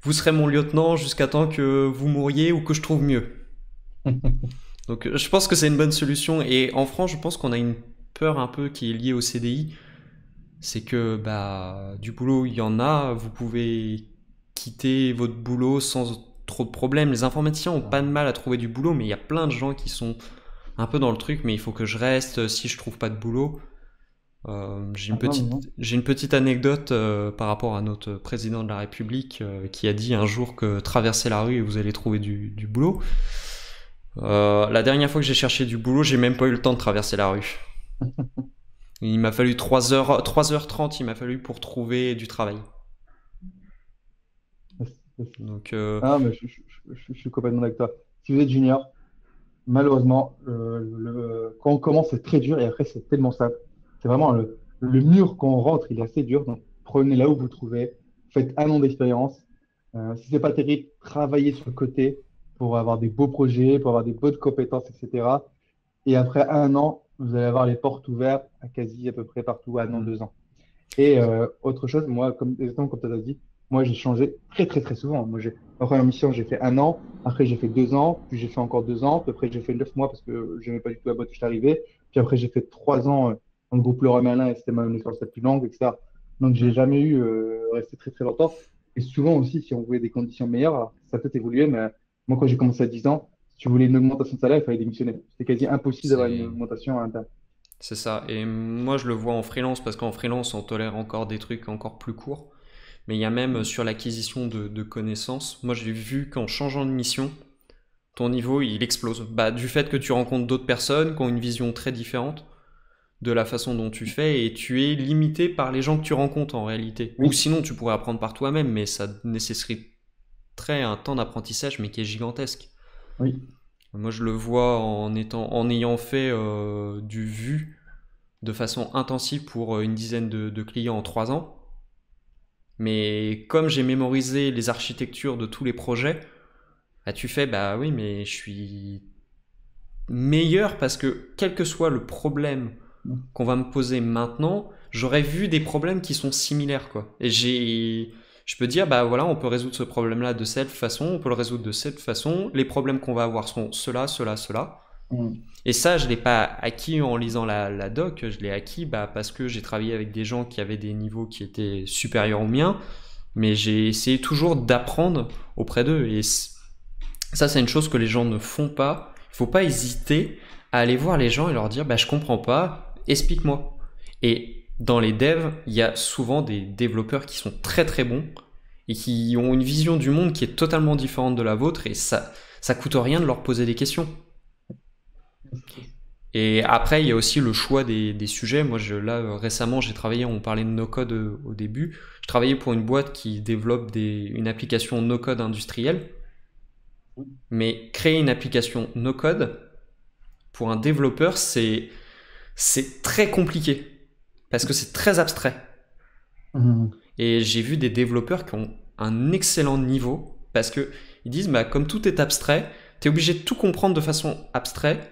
vous serez mon lieutenant jusqu'à temps que vous mouriez ou que je trouve mieux. Donc, je pense que c'est une bonne solution. Et en France, je pense qu'on a une peur un peu qui est liée au CDI. C'est que bah, du boulot, il y en a. Vous pouvez quitter votre boulot sans trop de problèmes. Les informaticiens n'ont pas de mal à trouver du boulot, mais il y a plein de gens qui sont un peu dans le truc. Mais il faut que je reste si je trouve pas de boulot. J'ai une petite anecdote par rapport à notre président de la République qui a dit un jour que traversez la rue et vous allez trouver du boulot. La dernière fois que j'ai cherché du boulot, j'ai même pas eu le temps de traverser la rue. Il m'a fallu 3h30, il m'a fallu pour trouver du travail. Donc, Ah, mais je suis complètement avec toi. Si vous êtes junior, malheureusement, quand on commence, c'est très dur et après, c'est tellement simple. C'est vraiment le mur quand on rentre, il est assez dur. Donc, prenez là où vous le trouvez. Faites un an d'expérience. Si ce n'est pas terrible, travaillez sur le côté pour avoir des beaux projets, pour avoir des bonnes compétences, etc. Et après un an, vous allez avoir les portes ouvertes à quasi à peu près partout, à un an, 2 ans. Et autre chose, moi, exactement comme tu as dit, moi, j'ai changé très souvent. Moi, après ma mission, j'ai fait 1 an, après j'ai fait 2 ans, puis j'ai fait encore 2 ans, puis après j'ai fait 9 mois parce que je n'aimais pas du tout la boîte où je suis arrivé, puis après j'ai fait 3 ans dans le groupe Leroy Merlin et c'était ma expérience la plus longue, etc. Donc, j'ai jamais eu resté très longtemps. Et souvent aussi, si on voulait des conditions meilleures, alors, ça peut évoluer, mais moi, quand j'ai commencé à 10 ans, si tu voulais une augmentation de salaire, il fallait démissionner. C'était quasi impossible d'avoir une augmentation à interne. C'est ça. Et moi, je le vois en freelance parce qu'en freelance, on tolère encore des trucs encore plus courts. Mais il y a même sur l'acquisition de connaissances. Moi, j'ai vu qu'en changeant de mission, ton niveau, il explose. Bah, du fait que tu rencontres d'autres personnes qui ont une vision très différente de la façon dont tu fais et tu es limité par les gens que tu rencontres en réalité. Oui. Ou sinon, tu pourrais apprendre par toi-même, mais ça nécessiterait un temps d'apprentissage, mais qui est gigantesque. Oui. Moi, je le vois en ayant fait du Vue de façon intensive pour une dizaine de clients en 3 ans. Mais comme j'ai mémorisé les architectures de tous les projets, bah, tu fais, bah oui, mais je suis meilleur parce que quel que soit le problème qu'on va me poser maintenant, j'aurais vu des problèmes qui sont similaires, quoi. Et je peux dire, bah voilà, on peut résoudre ce problème-là de cette façon, on peut le résoudre de cette façon, les problèmes qu'on va avoir sont ceux-là. Et ça, je ne l'ai pas acquis en lisant la doc, je l'ai acquis parce que j'ai travaillé avec des gens qui avaient des niveaux qui étaient supérieurs aux miens, mais j'ai essayé toujours d'apprendre auprès d'eux. Et ça, c'est une chose que les gens ne font pas. Il ne faut pas hésiter à aller voir les gens et leur dire, bah, je ne comprends pas, explique-moi. Et dans les devs, il y a souvent des développeurs qui sont très bons et qui ont une vision du monde qui est totalement différente de la vôtre et ça coûte rien de leur poser des questions. Et après, il y a aussi le choix des sujets. Moi, là, récemment, j'ai travaillé, on parlait de no-code au début. Je travaillais pour une boîte qui développe une application no-code industrielle. Mais créer une application no-code, pour un développeur, c'est très compliqué. Parce que c'est très abstrait. Et j'ai vu des développeurs qui ont un excellent niveau. Parce qu'ils disent, bah, comme tout est abstrait, tu es obligé de tout comprendre de façon abstraite.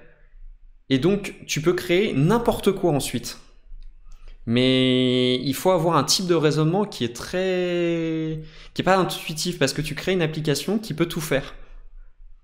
Et donc, tu peux créer n'importe quoi ensuite. Mais il faut avoir un type de raisonnement qui est pas intuitif parce que tu crées une application qui peut tout faire.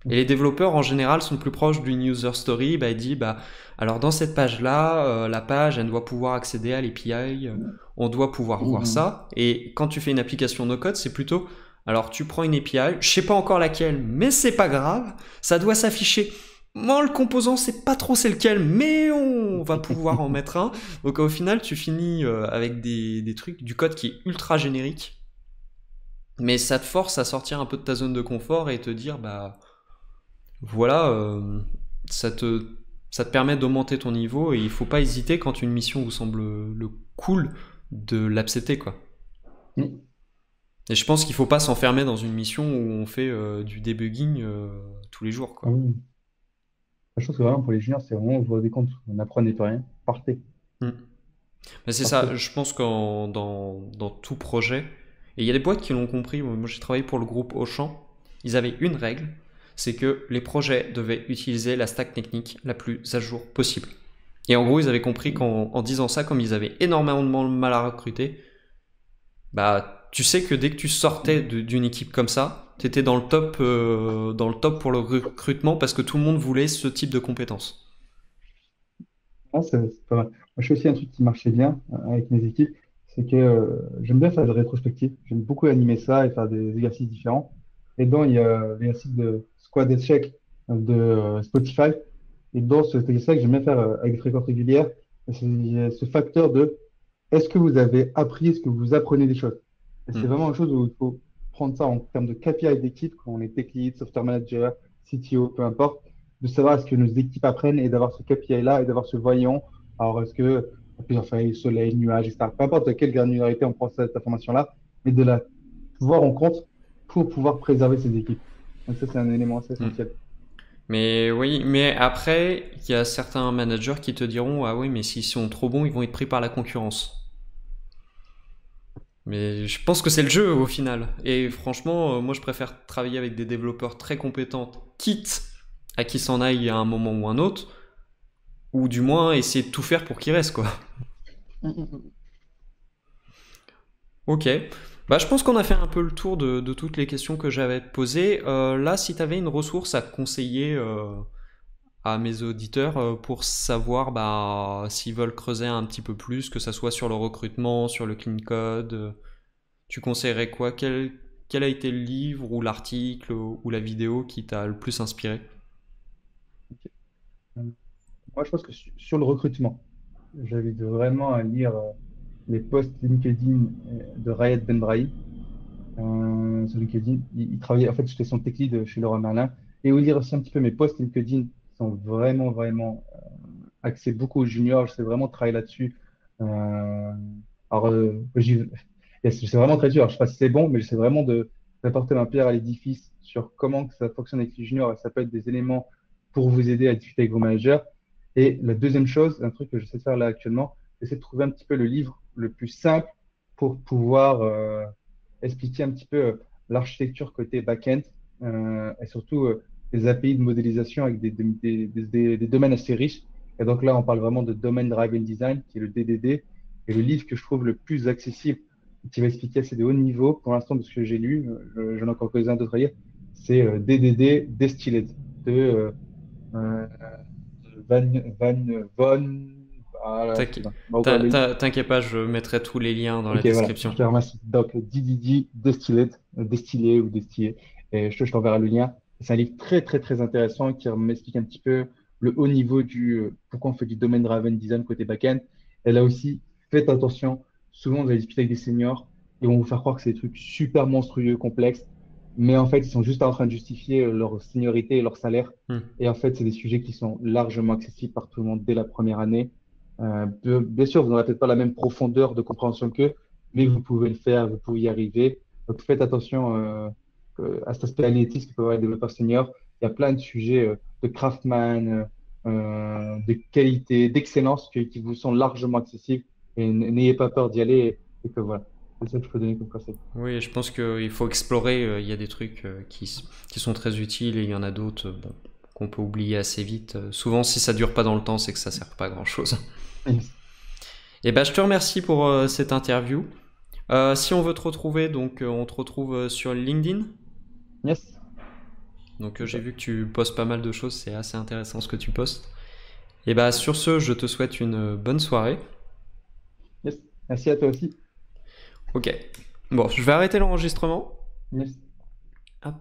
Et les développeurs, en général, sont plus proches d'une user story. Bah, ils disent, bah, alors dans cette page-là, la page, elle doit pouvoir accéder à l'API, on doit pouvoir voir ça. Et quand tu fais une application no-code, c'est plutôt, alors tu prends une API, je sais pas encore laquelle, mais c'est pas grave, ça doit s'afficher. Moi, le composant, c'est pas trop c'est lequel, mais on va pouvoir en mettre un. Donc, au final, tu finis avec des trucs, du code qui est ultra générique. Mais ça te force à sortir un peu de ta zone de confort et te dire, bah, voilà, ça te permet d'augmenter ton niveau et il faut pas hésiter quand une mission vous semble le cool de l'accepter, quoi. Et je pense qu'il faut pas s'enfermer dans une mission où on fait du debugging tous les jours, quoi. La chose que vraiment pour les juniors, c'est vraiment vous rendez compte, on apprend à nettoyer, partez. Mais c'est ça, je pense qu'en dans tout projet, et il y a des boîtes qui l'ont compris, moi j'ai travaillé pour le groupe Auchan, ils avaient une règle, c'est que les projets devaient utiliser la stack technique la plus à jour possible. Et en gros, ils avaient compris qu'en disant ça, comme ils avaient énormément de mal à recruter, bah, tu sais que dès que tu sortais d'une équipe comme ça, tu étais dans le top pour le recrutement parce que tout le monde voulait ce type de compétences. Ah, c'est pas mal. Moi, je fais aussi un truc qui marchait bien avec mes équipes, c'est que j'aime bien faire des rétrospectives. J'aime beaucoup animer ça et faire des exercices différents. Et dedans, il y a l'exercice de squad échec de Spotify. Et dans cet exercice, j'aime bien faire avec des fréquences régulières, c'est ce facteur de est-ce que vous avez appris, est-ce que vous apprenez des choses. Et c'est vraiment une chose où il faut prendre ça en termes de KPI d'équipe, quand on est tech lead, software manager, CTO, peu importe, de savoir ce que nos équipes apprennent et d'avoir ce KPI-là et d'avoir ce voyant. Alors, est-ce que plusieurs feuilles, soleil, nuages, etc. Peu importe quelle granularité on prend cette information-là, mais de la pouvoir en compte pour pouvoir préserver ses équipes. Donc ça, c'est un élément assez essentiel. Mais oui, mais après, il y a certains managers qui te diront « Ah oui, mais s'ils sont trop bons, ils vont être pris par la concurrence. » Mais je pense que c'est le jeu au final. Et franchement, moi, je préfère travailler avec des développeurs très compétents, quitte à qu'ils s'en aillent à un moment ou un autre, ou du moins essayer de tout faire pour qu'ils restent, quoi. Ok. Bah, je pense qu'on a fait un peu le tour de toutes les questions que j'avais à te poser. Là, si tu avais une ressource à conseiller à mes auditeurs pour savoir bah, s'ils veulent creuser un petit peu plus, que ça soit sur le recrutement, sur le clean code, tu conseillerais quoi? Quel a été le livre ou l'article ou la vidéo qui t'a le plus inspiré? Okay. Moi, je pense que sur le recrutement, j'invite vraiment à lire les posts LinkedIn de Rayad Ben Brahi. Sur LinkedIn, il travaillait, en fait, j'étais son tech lead chez Laurent Merlin. Et où lire aussi un petit peu mes posts LinkedIn sont vraiment, vraiment axés beaucoup aux juniors. J'essaie vraiment de travailler là-dessus. Alors, c'est vraiment très dur. Je ne sais pas si c'est bon, mais j'essaie vraiment d'apporter ma pierre à l'édifice sur comment ça fonctionne avec les juniors. Et ça peut être des éléments pour vous aider à discuter avec vos managers. Et la deuxième chose, un truc que j'essaie de faire là actuellement, c'est de trouver un petit peu le livre le plus simple pour pouvoir expliquer un petit peu l'architecture côté back-end et surtout les API de modélisation avec des domaines assez riches. Et donc là, on parle vraiment de Domain-Driven Design, qui est le DDD. Et le livre que je trouve le plus accessible, qui va expliquer assez de haut niveau, pour l'instant, de ce que j'ai lu, j'en ai encore quelques-uns d'autres à lire, c'est DDD Distilled de Van Von. Ah, t'inquiète pas, je mettrai tous les liens dans la description. Voilà, je te remercie. Donc, DDD destillé ou destillé, et je t'enverrai le lien. C'est un livre très, très, très intéressant qui m'explique un petit peu le haut niveau du pourquoi on fait du domain-driven design côté back-end. Et là aussi, faites attention. Souvent, vous allez discuter avec des seniors et vont vous faire croire que c'est des trucs super monstrueux, complexes. Mais en fait, ils sont juste en train de justifier leur seniorité et leur salaire. Et en fait, c'est des sujets qui sont largement accessibles par tout le monde dès la première année. Bien sûr, vous n'aurez peut-être pas la même profondeur de compréhension qu'eux, mais vous pouvez le faire, vous pouvez y arriver. Donc faites attention à cet aspect analytique que peuvent avoir les développeurs seniors. Il y a plein de sujets de craftsman, de qualité, d'excellence qui vous sont largement accessibles. Et n'ayez pas peur d'y aller. Et que voilà, c'est ça que je peux donner comme conseil. Oui, je pense qu'il faut explorer. Il y a des trucs qui sont très utiles et il y en a d'autres. Bon, qu'on peut oublier assez vite. Souvent, si ça dure pas dans le temps, c'est que ça sert pas à grand chose. Et ben, je te remercie pour cette interview. Si on veut te retrouver, donc on te retrouve sur LinkedIn. Yes. Donc j'ai vu que tu postes pas mal de choses, c'est assez intéressant ce que tu postes. Et ben, sur ce, je te souhaite une bonne soirée. Yes. Merci à toi aussi. Ok. Bon, je vais arrêter l'enregistrement. Yes. Hop.